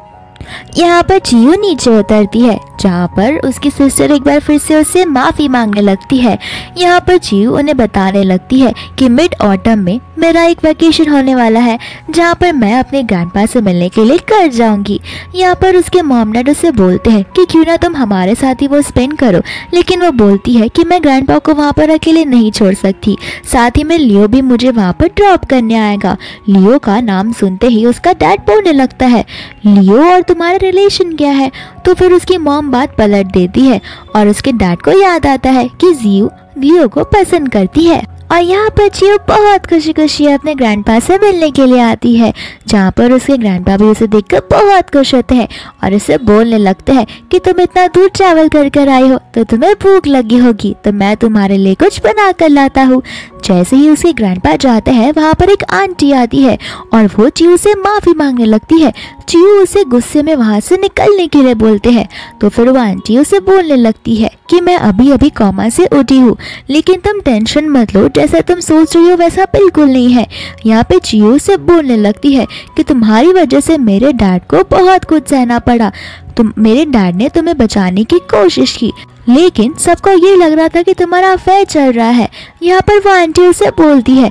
यहाँ पर चियो नीचे उतरती है जहाँ पर उसकी सिस्टर एक बार फिर से उससे माफ़ी मांगने लगती है। यहाँ पर चियो उन्हें बताने लगती है कि मिड ऑटम में मेरा एक वेकेशन होने वाला है जहाँ पर मैं अपने ग्रैंडपा से मिलने के लिए घर जाऊँगी। यहाँ पर उसके मॉम डैड उससे बोलते हैं कि क्यों ना तुम हमारे साथ ही वो स्पेंड करो, लेकिन वो बोलती है कि मैं ग्रैंडपा को वहाँ पर अकेले नहीं छोड़ सकती, साथ ही में लियो भी मुझे वहाँ पर ड्रॉप करने आएगा। लियो का नाम सुनते ही उसका डैड बोलने लगता है लियो और तुम्हारा रिलेशन क्या है। तो फिर उसकी मॉम बात पलट देती है और उसके डैड को याद आता है कि जियो लियो को पसंद करती है। और यहाँ पर चियो बहुत खुशी खुशी अपने ग्रैंडपा से मिलने के लिए आती है जहाँ पर उसके ग्रैंडपा भी उसे देखकर बहुत खुश होते हैं और उसे बोलने लगते हैं कि तुम इतना दूर ट्रैवल कर कर आई हो तो तुम्हें भूख लगी होगी, तो मैं तुम्हारे लिए कुछ बना कर लाता हूँ। जैसे ही उसके ग्रैंडपा जाते हैं वहाँ पर एक आंटी आती है और वो चियो से माफ़ी मांगने लगती है। चियो उसे गुस्से में वहाँ से निकलने के लिए बोलते हैं तो फिर वो आंटी उसे बोलने लगती है कि मैं अभी अभी कॉमा से उठी हूँ, लेकिन तुम टेंशन मत लो, जैसा तुम सोच रही हो वैसा बिल्कुल नहीं है। यहाँ पे चियो से बोलने लगती है कि तुम्हारी वजह से मेरे डैड को बहुत कुछ सहना पड़ा, तुम मेरे डैड ने तुम्हें बचाने की कोशिश की लेकिन सबको ये लग रहा था कि तुम्हारा अफेयर चल रहा है। यहाँ पर वो आंटी उसे बोलती है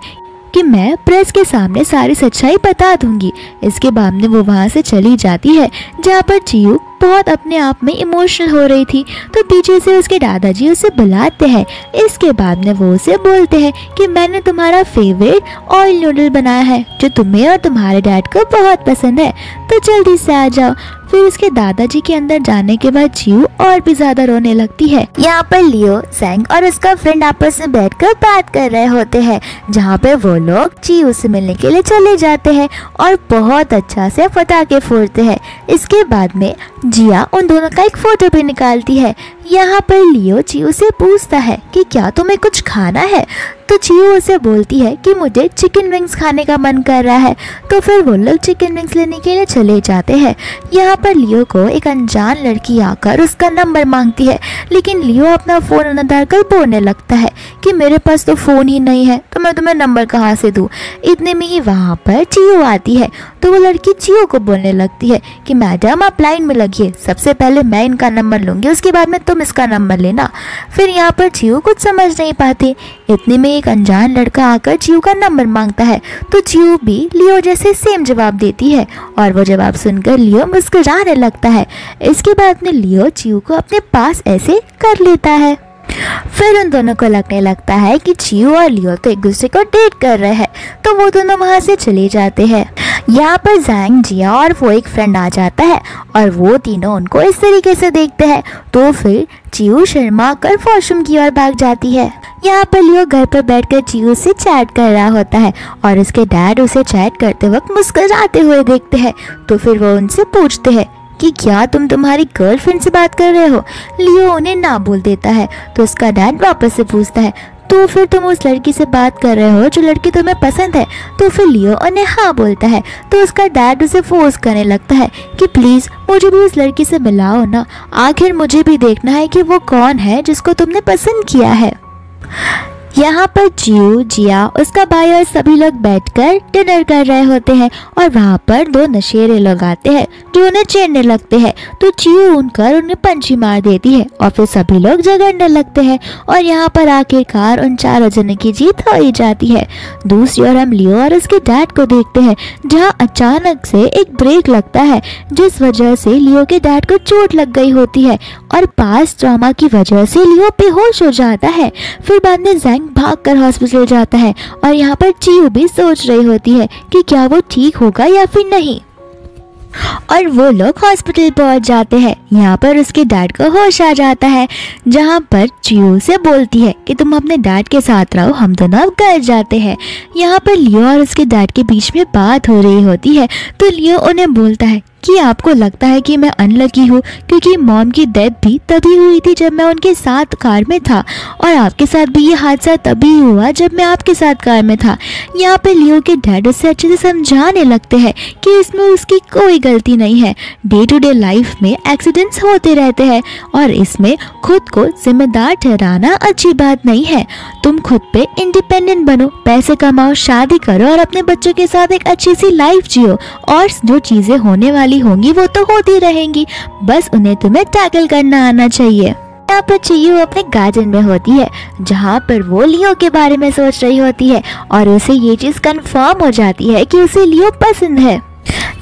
कि मैं प्रेस के सामने सारी सच्चाई बता दूंगी। इसके बाद में वो वहाँ से चली जाती है जहाँ पर चियो बहुत अपने आप में इमोशनल हो रही थी। तो पीछे से उसके दादाजी उसे बुलाते हैं। इसके बाद में वो उसे बोलते हैं कि मैंने तुम्हारा फेवरेट ऑयल नूडल बनाया है जो तुम्हें और तुम्हारे डैड को बहुत पसंद है, तो जल्दी से आ जाओ। फिर उसके दादाजी के अंदर जाने के बाद चियो और भी ज्यादा रोने लगती है। यहाँ पर लियो जैंग और उसका फ्रेंड आपस में बैठकर बात कर रहे होते हैं जहाँ पे वो लोग चियो से मिलने के लिए चले जाते हैं और बहुत अच्छा से फटाके फोड़ते हैं। इसके बाद में जिया उन दोनों का एक फोटो भी निकालती है। यहाँ पर लियो चियो से पूछता है कि क्या तुम्हें कुछ खाना है। तो चियो उसे बोलती है कि मुझे चिकन विंग्स खाने का मन कर रहा है। तो फिर वो लोग चिकन विंग्स लेने के लिए चले जाते हैं। यहाँ पर लियो को एक अनजान लड़की आकर उसका नंबर मांगती है लेकिन लियो अपना फ़ोन उतार कर बोलने लगता है कि मेरे पास तो फ़ोन ही नहीं है, तो मैं तुम्हें नंबर कहाँ से दूँ। इतने में ही वहाँ पर चियो आती है तो वो लड़की चियो को बोलने लगती है कि मैडम आप लाइन में लगिए, सबसे पहले मैं इनका नंबर लूँगी, उसके बाद में तुम इसका नंबर लेना। फिर यहाँ पर चियो कुछ समझ नहीं पाते। इतने में एक अनजान लड़का आकर चियो का नंबर मांगता है तो चियो भी लियो जैसे सेम जवाब देती है और वो जवाब सुनकर लियो मुस्कुराने लगता है। इसके बाद में लियो चियो को अपने पास ऐसे कर लेता है। फिर उन दोनों को लगने लगता है कि चियो और लियो तो एक दूसरे को डेट कर रहे हैं, तो वो दोनों वहाँ से चले जाते हैं। यहाँ पर जैंग, जिया और वो एक फ्रेंड आ जाता है और वो तीनों उनको इस तरीके से देखते हैं। तो फिर चियो शर्मा कर वॉशरूम की ओर भाग जाती है। यहाँ पर लियो घर पर बैठकर चियो से चैट कर रहा होता है और उसके डैड उसे चैट करते वक्त मुस्कुराते हुए देखते हैं। तो फिर वो उनसे पूछते हैं कि क्या तुम तुम्हारी गर्लफ्रेंड से बात कर रहे हो। लियो उन्हें ना बोल देता है तो उसका डैड वापस से पूछता है तो फिर तुम उस लड़की से बात कर रहे हो जो लड़की तुम्हें पसंद है। तो फिर लियो उन्हें हाँ बोलता है तो उसका डैड उसे फोर्स करने लगता है कि प्लीज़ मुझे भी उस लड़की से मिलाओ ना, आखिर मुझे भी देखना है कि वो कौन है जिसको तुमने पसंद किया है। यहाँ पर जियो, जिया, उसका भाई और सभी लोग बैठकर डिनर कर रहे होते हैं और वहाँ पर दो नशेरे लोग आते हैं जो उन्हें छेड़ने लगते हैं। तो जियो उन्हें पंची मार देती है और फिर सभी लोग झगड़ने लगते हैं और यहाँ पर आखिरकार उन चारों जनों की जीत हो ही जाती है। दूसरी ओर हम लियो और उसके डैड को देखते हैं जहाँ अचानक से एक ब्रेक लगता है जिस वजह से लियो के डैड को चोट लग गई होती है और पास ट्रॉमा की वजह से लियो बेहोश हो जाता है। फिर बाद में जैंग भागकर हॉस्पिटल जाता है और यहाँ पर चियो भी सोच रही होती है कि क्या वो ठीक होगा या फिर नहीं और वो लोग हॉस्पिटल पहुँच जाते हैं। यहाँ पर उसके डैड को होश आ जाता है जहाँ पर चियो से बोलती है कि तुम अपने डैड के साथ रहो, हम दोनों अब घर जाते हैं। यहाँ पर लियो और उसके डैड के बीच में बात हो रही होती है तो लियो उन्हें बोलता है कि आपको लगता है कि मैं अनलकी हूँ क्योंकि मॉम की डेथ भी तभी हुई थी जब मैं उनके साथ कार में था और आपके साथ भी ये हादसा तभी हुआ जब मैं आपके साथ कार में था। यहाँ पे लियो के डैड उससे अच्छे से समझाने लगते हैं कि इसमें उसकी कोई गलती नहीं है, डे टू डे लाइफ में एक्सीडेंट्स होते रहते हैं और इसमें खुद को जिम्मेदार ठहराना अच्छी बात नहीं है। तुम खुद पे इंडिपेंडेंट बनो, पैसे कमाओ, शादी करो और अपने बच्चों के साथ एक अच्छी सी लाइफ जियो और जो चीज़ें होने वाली होंगी वो तो होती रहेंगी, बस उन्हें तुम्हें टैकल करना आना चाहिए। यहाँ पर चियो अपने गार्डन में होती है जहाँ पर वो लियो के बारे में सोच रही होती है और उसे ये चीज़ कंफर्म हो जाती है कि उसे लियो पसंद है।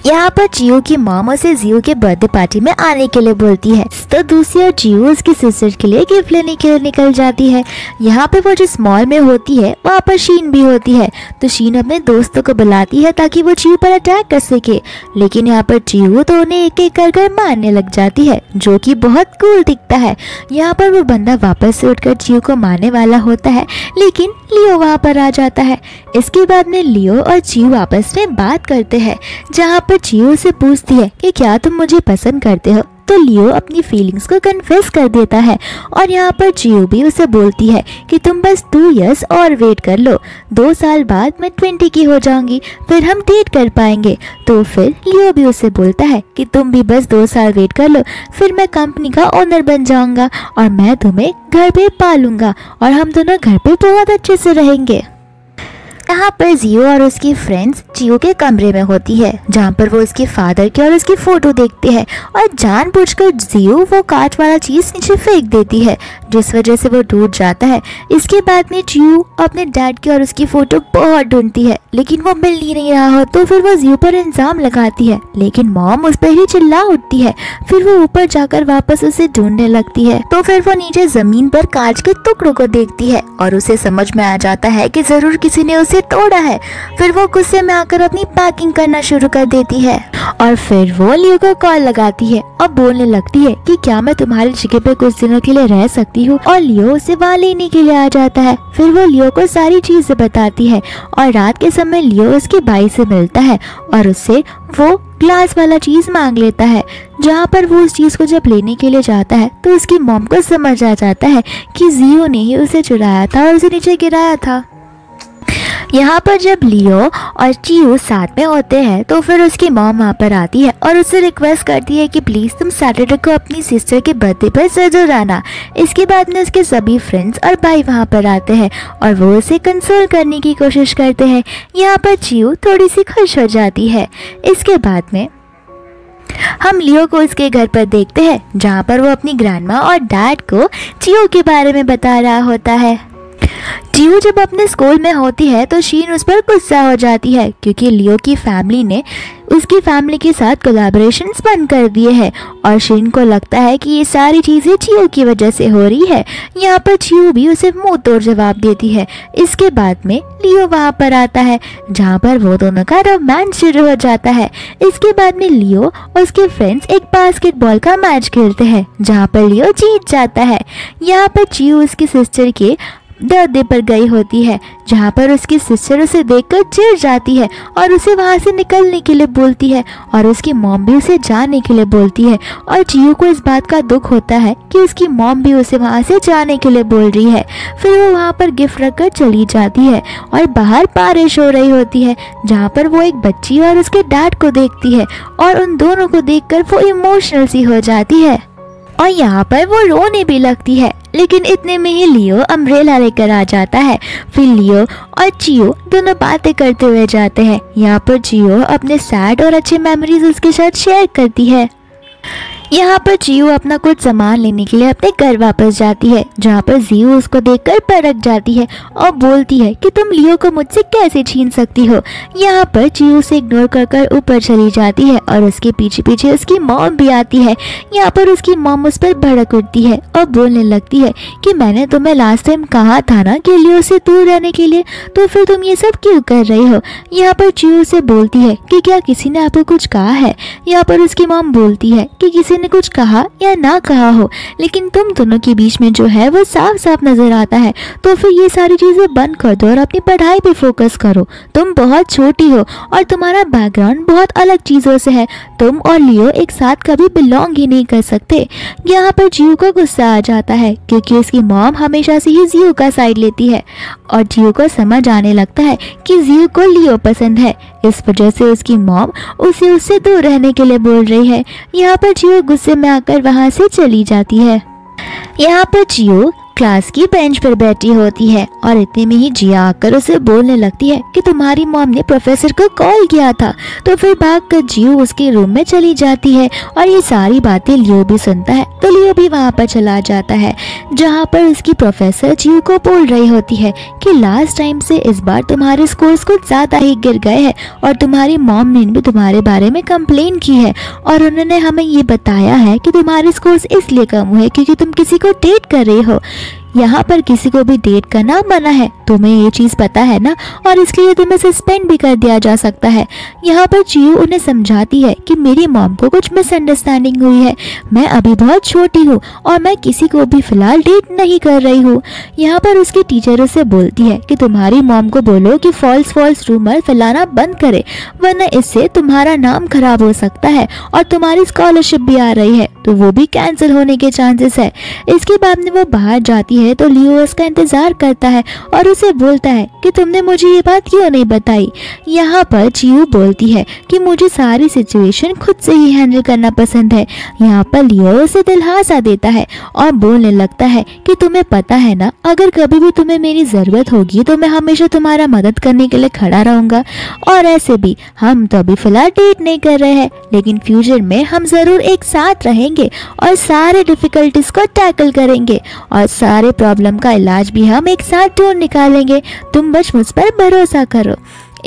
यहाँ पर जियो की मॉम उसे जियो के बर्थडे पार्टी में आने के लिए बोलती है तो दूसरी ओर जियो उसकी सिस्टर के लिए गिफ्ट लेने के लिए निकल जाती है। यहाँ पे वो जिस मॉल में होती है वहाँ पर शीन भी होती है तो शीन अपने दोस्तों को बुलाती है ताकि वो जियो पर अटैक कर सके, लेकिन यहाँ पर जियो तो उन्हें एक एक कर मारने लग जाती है जो कि बहुत कूल दिखता है। यहाँ पर वो बंदा वापस से उठकर जियो को मारने वाला होता है लेकिन लियो वहाँ पर आ जाता है। इसके बाद में लियो और जियो आपस में बात करते हैं जहाँ पर जियो से पूछती है कि क्या तुम मुझे पसंद करते हो तो लियो अपनी फीलिंग्स को कन्फेस कर देता है और यहाँ पर जियो भी उसे बोलती है कि तुम बस 2 इयर्स और वेट कर लो, 2 साल बाद मैं 20 की हो जाऊंगी, फिर हम डेट कर पाएंगे। तो फिर लियो भी उसे बोलता है कि तुम भी बस 2 साल वेट कर लो, फिर मैं कंपनी का ओनर बन जाऊंगा और मैं तुम्हें घर पे पालूंगा और हम दोनों घर पे बहुत अच्छे से रहेंगे। यहाँ पर जियो और उसकी फ्रेंड्स जियो के कमरे में होती है जहाँ पर वो उसके फादर की और उसकी फ़ोटो देखते हैं और जानबूझकर जियो वो काट वाला चीज़ नीचे फेंक देती है जिस वजह से वो टूट जाता है। इसके बाद में जियो अपने डैड की और उसकी फ़ोटो बहुत ढूंढती है लेकिन वो मिल ही नहीं रहा हो तो फिर वो जियो पर इल्ज़ाम लगाती है लेकिन मॉम उस पर ही चिल्ला उठती है। फिर वो ऊपर जाकर वापस उसे ढूंढने लगती है तो फिर वो नीचे ज़मीन पर कांच के टुकड़ों को देखती है और उसे समझ में आ जाता है कि ज़रूर किसी ने उसे तोड़ा है। फिर वो गुस्से में आकर अपनी पैकिंग करना शुरू कर देती है और फिर वो लियो को कॉल लगाती है और बोलने लगती है कि क्या मैं तुम्हारी जगह पे कुछ दिनों के लिए रह सकती हूँ और लियो उसे वहाँ लेने के लिए आ जाता है। फिर वो लियो को सारी चीजें बताती है और रात के समय लियो उसके भाई से मिलता है और उससे वो ग्लास वाला चीज़ मांग लेता है। जहाँ पर वो उस चीज़ को जब लेने के लिए जाता है तो उसकी मॉम को समझ आ जाता है कि जियो ने ही उसे चुराया था और उसे नीचे गिराया था। यहाँ पर जब लियो और चियो साथ में होते हैं तो फिर उसकी मॉम वहाँ पर आती है और उससे रिक्वेस्ट करती है कि प्लीज़ तुम सैटरडे को अपनी सिस्टर के बर्थडे पर ज़रूर आना। इसके बाद में उसके सभी फ्रेंड्स और भाई वहाँ पर आते हैं और वो उसे कंसोल करने की कोशिश करते हैं। यहाँ पर चियो थोड़ी सी खुश हो जाती है। इसके बाद में हम लियो को उसके घर पर देखते हैं जहाँ पर वो अपनी ग्रैंडमा और डैड को चियो के बारे में बता रहा होता है। जियो जब अपने स्कूल में होती है तो शीन उस पर गुस्सा हो जाती है क्योंकि लियो की फैमिली ने उसकी फैमिली के साथ कोलैबोरेशंस बंद कर दिए हैं और शिन को लगता है कि ये सारी चीज़ें चियो की वजह से हो रही है। यहाँ पर चियो भी उसे मुँह तोड़ जवाब देती है। इसके बाद में लियो वहाँ पर आता है जहाँ पर वो दोनों का रोमांस शुरू हो जाता है। इसके बाद में लियो और उसके फ्रेंड्स एक बास्केटबॉल का मैच खेलते हैं जहाँ पर लियो जीत जाता है। यहाँ पर चियो उसकी सिस्टर के दर्दे पर गई होती है जहाँ पर उसकी सिस्टर उसे देखकर चिढ़ जाती है और उसे वहाँ से निकलने के लिए बोलती है और उसकी मॉम भी उसे जाने के लिए बोलती है। और चियो को इस बात का दुख होता है कि उसकी मॉम भी उसे वहाँ से जाने के लिए बोल रही है। फिर वो वहाँ पर गिफ्ट रखकर चली जाती है और बाहर बारिश हो रही होती है जहाँ पर वो एक बच्ची और उसके डैड को देखती है और उन दोनों को देखकर वो इमोशनल सी हो जाती है और यहाँ पर वो रोने भी लगती है। लेकिन इतने में ही लियो अम्ब्रेला लेकर आ जाता है। फिर लियो और चियो दोनों बातें करते हुए जाते हैं। यहाँ पर चियो अपने सैड और अच्छे मेमोरीज उसके साथ शेयर करती है। यहाँ पर चियो अपना कुछ सामान लेने के लिए अपने घर वापस जाती है जहाँ पर जियो उसको देखकर भड़क जाती है और बोलती है कि तुम लियो को मुझसे कैसे छीन सकती हो। यहाँ पर चियो उसे इग्नोर कर ऊपर चली जाती है और उसके पीछे पीछे उसकी मॉम भी आती है। यहाँ पर उसकी मॉम उस पर भड़क उठती है और बोलने लगती है कि मैंने तुम्हें लास्ट टाइम कहा था ना कि लियो से दूर रहने के लिए, तो फिर तुम ये सब क्यों कर रही हो। यहाँ पर चियो उसे बोलती है कि क्या किसी ने आपको कुछ कहा है। यहाँ पर उसकी मॉम बोलती है कि किसी ने कुछ कहा या ना कहा हो, लेकिन तुम दोनों के बीच में जो है वो साफ साफ नजर आता है, तो फिर ये सारी चीजें बंद कर दो और अपनी पढ़ाई पे फोकस करो। तुम बहुत छोटी हो और तुम्हारा बैकग्राउंड बहुत अलग चीजों से है। तुम और लियो एक साथ कभी बिलोंग ही नहीं कर सकते। यहाँ पर जियो को गुस्सा आ जाता है क्योंकि उसकी मॉम हमेशा से ही जियो का साइड लेती है और जियो को समझ आने लगता है कि जियो को लियो पसंद है। इस वजह से उसकी मॉम उसे उससे दूर रहने के लिए बोल रही है। यहाँ पर जियो गुस्से में आकर वहाँ से चली जाती है। यहाँ पर जियो क्लास की बेंच पर बैठी होती है और इतने में ही जिया आकर उसे बोलने लगती है कि तुम्हारी मॉम ने प्रोफेसर को कॉल किया था। तो फिर भागकर जियो उसके रूम में चली जाती है और ये सारी बातें लियो भी सुनता है, तो लियो भी वहाँ पर चला जाता है जहाँ पर उसकी प्रोफेसर जियो को बोल रही होती है कि लास्ट टाइम से इस बार तुम्हारे स्कोर्स कुछ ज़्यादा ही गिर गए हैं और तुम्हारी मॉम ने भी तुम्हारे बारे में कंप्लेन की है और उन्होंने हमें ये बताया है कि तुम्हारे स्कोर्स इसलिए कम हुए क्योंकि तुम किसी को डेट कर रहे हो। यहाँ पर किसी को भी डेट करना मना है, तुम्हें ये चीज़ पता है ना, और इसलिए तुम्हें सस्पेंड भी कर दिया जा सकता है। यहाँ पर चियो उन्हें समझाती है कि मेरी मॉम को कुछ मिसअंडरस्टैंडिंग हुई है, मैं अभी बहुत छोटी हूँ और मैं किसी को भी फ़िलहाल डेट नहीं कर रही हूँ। यहाँ पर उसकी टीचर उसे बोलती है कि तुम्हारी मॉम को बोलो कि फॉल्स रूमर फैलाना बंद करे, वरना इससे तुम्हारा नाम खराब हो सकता है और तुम्हारी स्कॉलरशिप भी आ रही है तो वो भी कैंसिल होने के चांसेस है। इसके बाद में वो बाहर जाती है तो लियो उसका इंतजार करता है और उसे बोलता है कि तुमने मुझे ये बात क्यों नहीं बताई। यहाँ पर चियो बोलती है कि मुझे सारी सिचुएशन खुद से ही हैंडल करना पसंद है। यहाँ पर लियो उसे दिलासा देता है और बोलने लगता है कि तुम्हें पता है ना, अगर कभी भी तुम्हें मेरी ज़रूरत होगी तो मैं हमेशा तुम्हारा मदद करने के लिए खड़ा रहूँगा और ऐसे भी हम तो अभी फ़िलहाल डेट नहीं कर रहे हैं, लेकिन फ्यूचर में हम ज़रूर एक साथ रहेंगे और सारे डिफ़िकल्टीज को टैकल करेंगे और सारे प्रॉब्लम का इलाज भी हम एक साथ ढूंढ निकालेंगे। तुम बस मुझ पर भरोसा करो।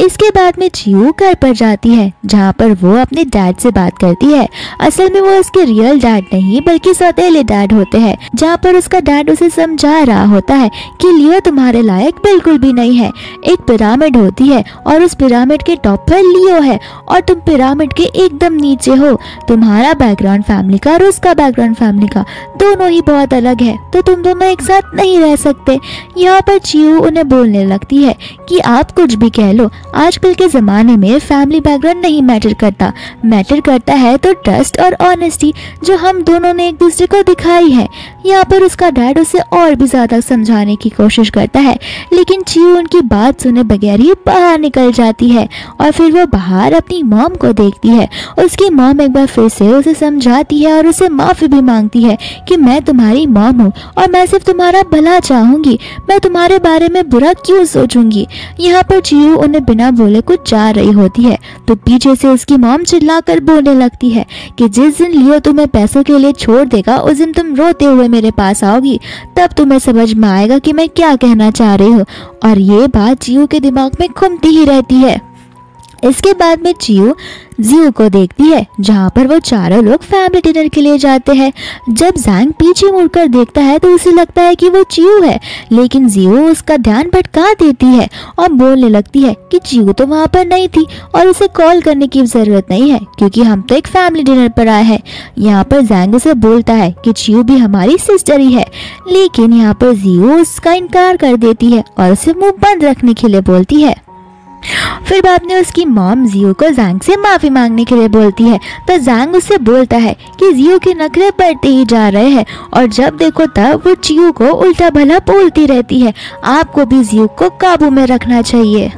इसके बाद में चियो घर पर जाती है जहाँ पर वो अपने डैड से बात करती है। असल में वो उसके रियल डैड नहीं बल्कि सौतेले डैड होते हैं, जहाँ पर उसका डैड उसे समझा रहा होता है कि लियो तुम्हारे लायक बिल्कुल भी नहीं है। एक पिरामिड होती है और उस पिरामिड के टॉप पर लियो है और तुम पिरामिड के एकदम नीचे हो। तुम्हारा बैकग्राउंड फैमिली का और उसका बैकग्राउंड फैमिली का दोनों ही बहुत अलग है, तो तुम दोनों एक साथ नहीं रह सकते। यहाँ पर चियो उन्हें बोलने लगती है कि आप कुछ भी कह लो, आजकल के ज़माने में फैमिली बैकग्राउंड नहीं मैटर करता, मैटर करता है तो ट्रस्ट और ऑनेस्टी जो हम दोनों ने एक दूसरे को दिखाई है। यहाँ पर उसका डैड उसे और भी ज़्यादा समझाने की कोशिश करता है, लेकिन चियो उनकी बात सुने बगैर ही बाहर निकल जाती है और फिर वो बाहर अपनी मॉम को देखती है। उसकी मॉम एक बार फिर से उसे समझाती है और उसे माफ़ी भी मांगती है कि मैं तुम्हारी मॉम हूँ और मैं सिर्फ तुम्हारा भला चाहूँगी, मैं तुम्हारे बारे में बुरा क्यों सोचूँगी। यहाँ पर चियो उन्हें बिना बोले कुछ जा रही होती है तो पीछे से उसकी मॉम चिल्लाकर बोलने लगती है कि जिस दिन लियो तुम्हें पैसों के लिए छोड़ देगा उस दिन तुम रोते हुए मेरे पास आओगी, तब तुम्हें समझ में आएगा कि मैं क्या कहना चाह रही हूँ। और ये बात जियो के दिमाग में घूमती ही रहती है इसके बाद में चियो जियो को देखती है जहाँ पर वो चारों लोग फैमिली डिनर के लिए जाते हैं। जब जैंग पीछे मुड़कर देखता है तो उसे लगता है कि वो चियो है, लेकिन जियो उसका ध्यान भटका देती है और बोलने लगती है कि चियो तो वहाँ पर नहीं थी और उसे कॉल करने की ज़रूरत नहीं है क्योंकि हम तो एक फैमिली डिनर पर आए हैं। यहाँ पर जैंग उसे बोलता है कि चियो भी हमारी सिस्टर ही है, लेकिन यहाँ पर जियो उसका इनकार कर देती है और उसे मुँह बंद रखने के लिए बोलती है। फिर बाप ने उसकी मॉम जियो को जैंग से माफ़ी मांगने के लिए बोलती है, तो जैंग उससे बोलता है कि जियो के नखरे बढ़ते ही जा रहे हैं और जब देखो तब वो चियो को उल्टा भला बोलती रहती है, आपको भी जियो को काबू में रखना चाहिए।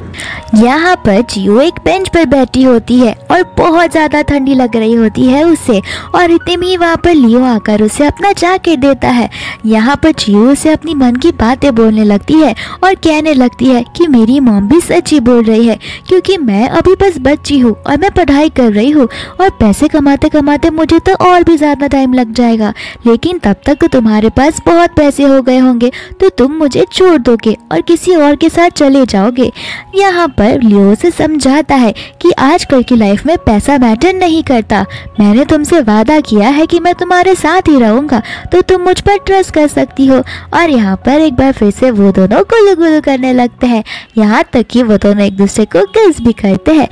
यहाँ पर जियो एक बेंच पर बैठी होती है और बहुत ज़्यादा ठंडी लग रही होती है उसे, और इतने में वहाँ पर लियो आकर उसे अपना जैकेट देता है। यहाँ पर जियो उसे अपनी मन की बातें बोलने लगती है और कहने लगती है कि मेरी मॉम भी सच ही बोल रही है क्योंकि मैं अभी बस बच्ची हूँ और मैं पढ़ाई कर रही हूँ और पैसे कमाते कमाते मुझे तो और भी ज़्यादा टाइम लग जाएगा, लेकिन तब तक तुम्हारे पास बहुत पैसे हो गए होंगे तो तुम मुझे छोड़ दोगे और किसी और के साथ चले जाओगे। यहाँ पर लियो से समझाता है कि आजकल की लाइफ में पैसा मैटर नहीं करता, मैंने तुमसे वादा किया है कि मैं तुम्हारे साथ ही रहूँगा तो तुम मुझ पर ट्रस्ट कर सकती हो। और यहाँ पर एक बार फिर से वो दोनों गुलू गुलू करने लगते हैं, यहाँ तक कि वो दोनों एक दूसरे को किस भी करते हैं।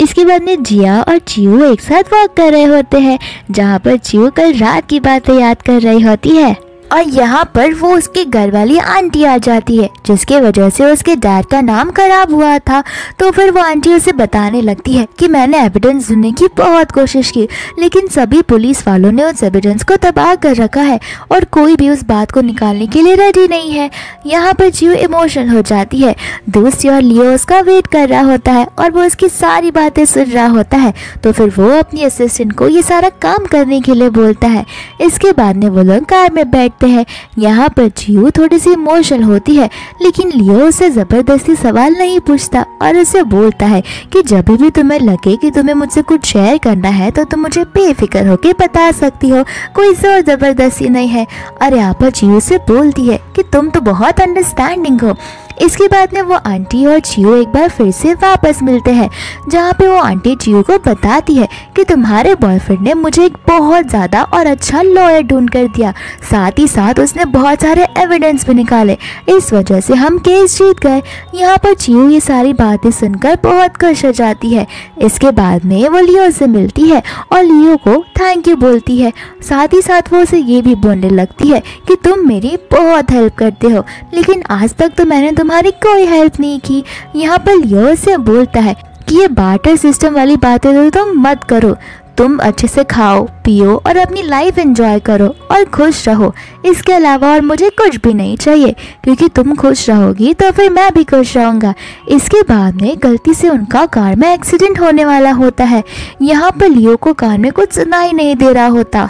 इसके बाद में जिया और चियो एक साथ वॉक कर रहे होते हैं, जहाँ पर चियो कल रात की बातें याद कर रही होती है और यहाँ पर वो उसके घर वाली आंटी आ जाती है जिसके वजह से उसके डैड का नाम खराब हुआ था। तो फिर वो आंटी उसे बताने लगती है कि मैंने एविडेंस ढूंढने की बहुत कोशिश की लेकिन सभी पुलिस वालों ने उस एविडेंस को तबाह कर रखा है और कोई भी उस बात को निकालने के लिए रेडी नहीं है। यहाँ पर जियो इमोशनल हो जाती है। दूसरी ओर लियो उसका वेट कर रहा होता है और वो उसकी सारी बातें सुन रहा होता है, तो फिर वो अपनी असिस्टेंट को ये सारा काम करने के लिए बोलता है। इसके बाद में वो लोग कार में बैठ है। यहाँ पर जियो थोड़ी सी इमोशनल होती है लेकिन लियो उसे जबरदस्ती सवाल नहीं पूछता और उसे बोलता है कि जब भी तुम्हें लगे कि तुम्हें मुझसे कुछ शेयर करना है तो तुम मुझे बेफिक्र होकर बता सकती हो, कोई जोर जबरदस्ती नहीं है। और यहाँ पर जियो से बोलती है कि तुम तो बहुत अंडरस्टैंडिंग हो। इसके बाद में वो आंटी और जियो एक बार फिर से वापस मिलते हैं, जहाँ पे वो आंटी जियो को बताती है कि तुम्हारे बॉयफ्रेंड ने मुझे एक बहुत ज़्यादा और अच्छा लॉयर ढूंढ कर दिया, साथ ही साथ उसने बहुत सारे एविडेंस भी निकाले, इस वजह से हम केस जीत गए। यहाँ पर जियो ये सारी बातें सुनकर बहुत खुश हो जाती है। इसके बाद में वो लियो से मिलती है और लियो को थैंक यू बोलती है, साथ ही साथ वो उसे ये भी बोलने लगती है कि तुम मेरी बहुत हेल्प करते हो लेकिन आज तक तो मैंने तुम्हारी कोई हेल्प नहीं की। यहाँ पर लियो उसे बोलता है कि ये बार्टर सिस्टम वाली बातें तो तुम मत करो, तुम अच्छे से खाओ पियो और अपनी लाइफ एंजॉय करो और खुश रहो, इसके अलावा और मुझे कुछ भी नहीं चाहिए क्योंकि तुम खुश रहोगी तो फिर मैं भी खुश रहूँगा। इसके बाद में गलती से उनका कार में एक्सीडेंट होने वाला होता है। यहाँ पर लियो को कार में कुछ सुनाई नहीं दे रहा होता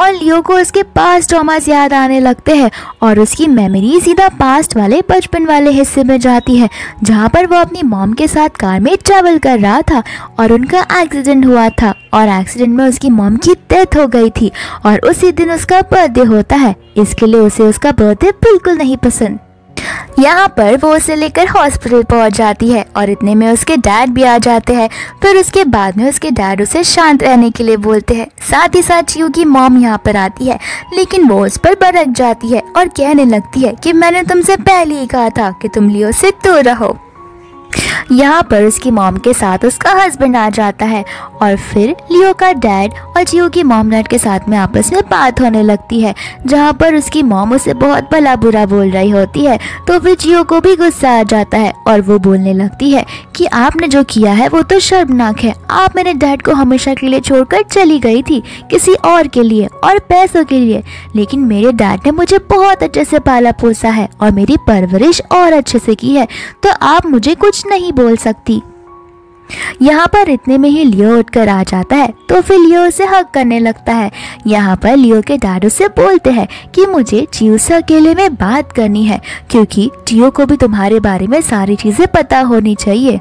और लियो को उसके पास्ट ट्रॉमास याद आने लगते हैं और उसकी मेमोरी सीधा पास्ट वाले बचपन वाले हिस्से में जाती है, जहाँ पर वो अपनी मॉम के साथ कार में ट्रैवल कर रहा था और उनका एक्सीडेंट हुआ था और एक्सीडेंट में उसकी मॉम की डेथ हो गई थी और उसी दिन उसका बर्थडे होता है, इसके लिए उसे उसका बर्थडे बिल्कुल नहीं पसंद। यहाँ पर वो उसे लेकर हॉस्पिटल पहुँच जाती है और इतने में उसके डैड भी आ जाते हैं। फिर उसके बाद में उसके डैड उसे शांत रहने के लिए बोलते हैं, साथ ही साथ चियो की मॉम यहाँ पर आती है लेकिन वो उस पर भड़क जाती है और कहने लगती है कि मैंने तुमसे पहले ही कहा था कि तुम लियो से दूर रहो। यहाँ पर उसकी मॉम के साथ उसका हस्बैंड आ जाता है और फिर लियो का डैड और जियो की मॉम डैड के साथ में आपस में बात होने लगती है, जहाँ पर उसकी मॉम उसे बहुत भला बुरा बोल रही होती है। तो फिर जियो को भी गुस्सा आ जाता है और वो बोलने लगती है कि आपने जो किया है वो तो शर्मनाक है, आप मेरे डैड को हमेशा के लिए छोड़कर चली गई थी किसी और के लिए और पैसों के लिए, लेकिन मेरे डैड ने मुझे बहुत अच्छे से पाला पोसा है और मेरी परवरिश और अच्छे से की है, तो आप मुझे कुछ नहीं बोल सकती। यहाँ पर इतने में ही लियो उठकर आ जाता है, तो फिर लियो उसे हक करने लगता है। यहाँ पर लियो के डैड उससे बोलते हैं कि मुझे जियो से अकेले में बात करनी है क्योंकि जियो को भी तुम्हारे बारे में सारी चीज़ें पता होनी चाहिए।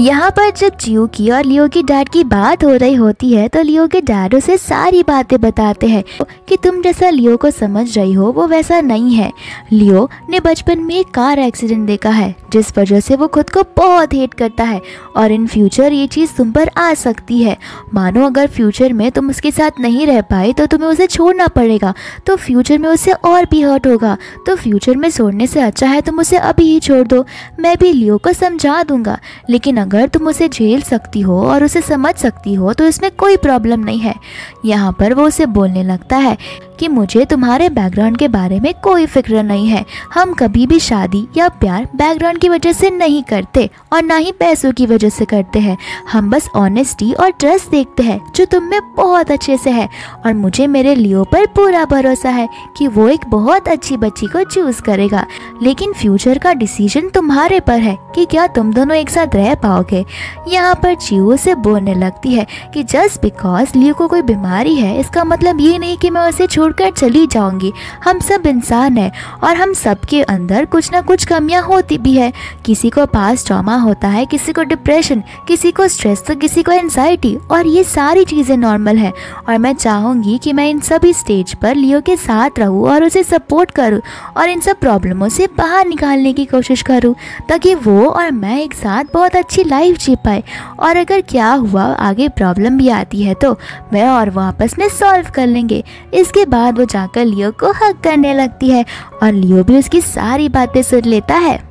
यहाँ पर जब जियो की और लियो की डैड की बात हो रही होती है तो लियो के डैड उसे सारी बातें बताते हैं कि तुम जैसा लियो को समझ रही हो वो वैसा नहीं है। लियो ने बचपन में एक कार एक्सीडेंट देखा है जिस वजह से वो खुद को बहुत हेट करता है और इन फ्यूचर ये चीज़ तुम पर आ सकती है। मानो अगर फ्यूचर में तुम उसके साथ नहीं रह पाए तो तुम्हें उसे छोड़ना पड़ेगा, तो फ्यूचर में उसे और भी हर्ट होगा, तो फ्यूचर में छोड़ने से अच्छा है तुम उसे अभी ही छोड़ दो। मैं भी लियो को समझा दूंगा, लेकिन अगर तुम उसे झेल सकती हो और उसे समझ सकती हो तो इसमें कोई प्रॉब्लम नहीं है। यहाँ पर वो उसे बोलने लगता है कि मुझे तुम्हारे बैकग्राउंड के बारे में कोई फिक्र नहीं है, हम कभी भी शादी या प्यार बैकग्राउंड की वजह से नहीं करते और ना ही पैसों की वजह से करते हैं। हम बस ऑनेस्टी और ट्रस्ट देखते हैं जो तुम में बहुत अच्छे से है और मुझे मेरे लियो पर पूरा भरोसा है कि वो एक बहुत अच्छी बच्ची को चूज करेगा। लेकिन फ्यूचर का डिसीजन तुम्हारे पर है कि क्या तुम दोनों एक साथ रह पाओगे। यहाँ पर जियो से बोलने लगती है कि जस्ट बिकॉज लियो को कोई बीमारी है इसका मतलब ये नहीं कि मैं उसे कर चली जाऊंगी। हम सब इंसान हैं और हम सब के अंदर कुछ ना कुछ कमियां होती भी है। किसी को पास ट्रॉमा होता है, किसी को डिप्रेशन, किसी को स्ट्रेस, तो किसी को एंजाइटी, और ये सारी चीज़ें नॉर्मल है। और मैं चाहूँगी कि मैं इन सभी स्टेज पर लियो के साथ रहूँ और उसे सपोर्ट करूँ और इन सब प्रॉब्लमों से बाहर निकालने की कोशिश करूँ ताकि वो और मैं एक साथ बहुत अच्छी लाइफ जी पाए। और अगर क्या हुआ आगे प्रॉब्लम भी आती है तो मैं और वो आपस में सॉल्व कर लेंगे। इसके बाद वो जाकर लियो को हग करने लगती है और लियो भी उसकी सारी बातें सुन लेता है।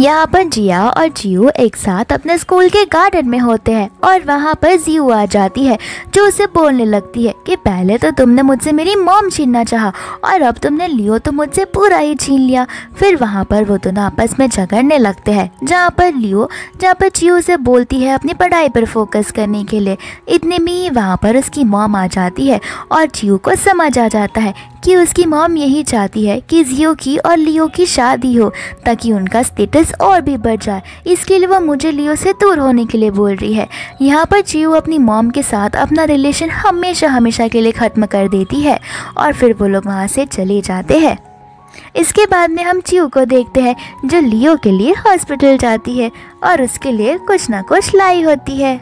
यहाँ पर जिया और जियो एक साथ अपने स्कूल के गार्डन में होते हैं और वहाँ पर जियो आ जाती है जो उसे बोलने लगती है कि पहले तो तुमने मुझसे मेरी मॉम छीनना चाहा और अब तुमने लियो तो मुझसे पूरा ही छीन लिया। फिर वहाँ पर वो दोनों आपस में झगड़ने लगते हैं जहाँ पर जियो उसे बोलती है अपनी पढ़ाई पर फोकस करने के लिए। इतने में ही वहाँ पर उसकी मॉम आ जाती है और जियो को समझ आ जाता है कि उसकी मॉम यही चाहती है कि जियो की और लियो की शादी हो ताकि उनका स्टेटस और भी बढ़ जाए। इसके लिए वो मुझे लियो से दूर होने के लिए बोल रही है। यहाँ पर जियो अपनी मॉम के साथ अपना रिलेशन हमेशा के लिए ख़त्म कर देती है और फिर वो लोग वहाँ से चले जाते हैं। इसके बाद में हम जियो को देखते हैं जो लियो के लिए हॉस्पिटल जाती है और उसके लिए कुछ ना कुछ लाई होती है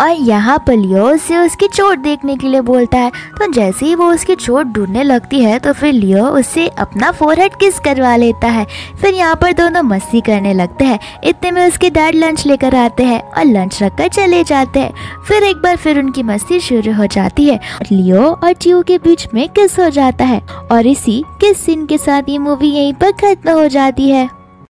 और यहाँ पर लियो उसे उसकी चोट देखने के लिए बोलता है। तो जैसे ही वो उसकी चोट ढूंढने लगती है तो फिर लियो उससे अपना फोरहेड किस करवा लेता है। फिर यहाँ पर दोनों मस्ती करने लगते हैं। इतने में उसके डैड लंच लेकर आते हैं और लंच रखकर चले जाते हैं। फिर एक बार फिर उनकी मस्ती शुरू हो जाती है और लियो और जियो के बीच में किस हो जाता है और इसी किस सीन के साथ ये मूवी यहीं पर खत्म हो जाती है।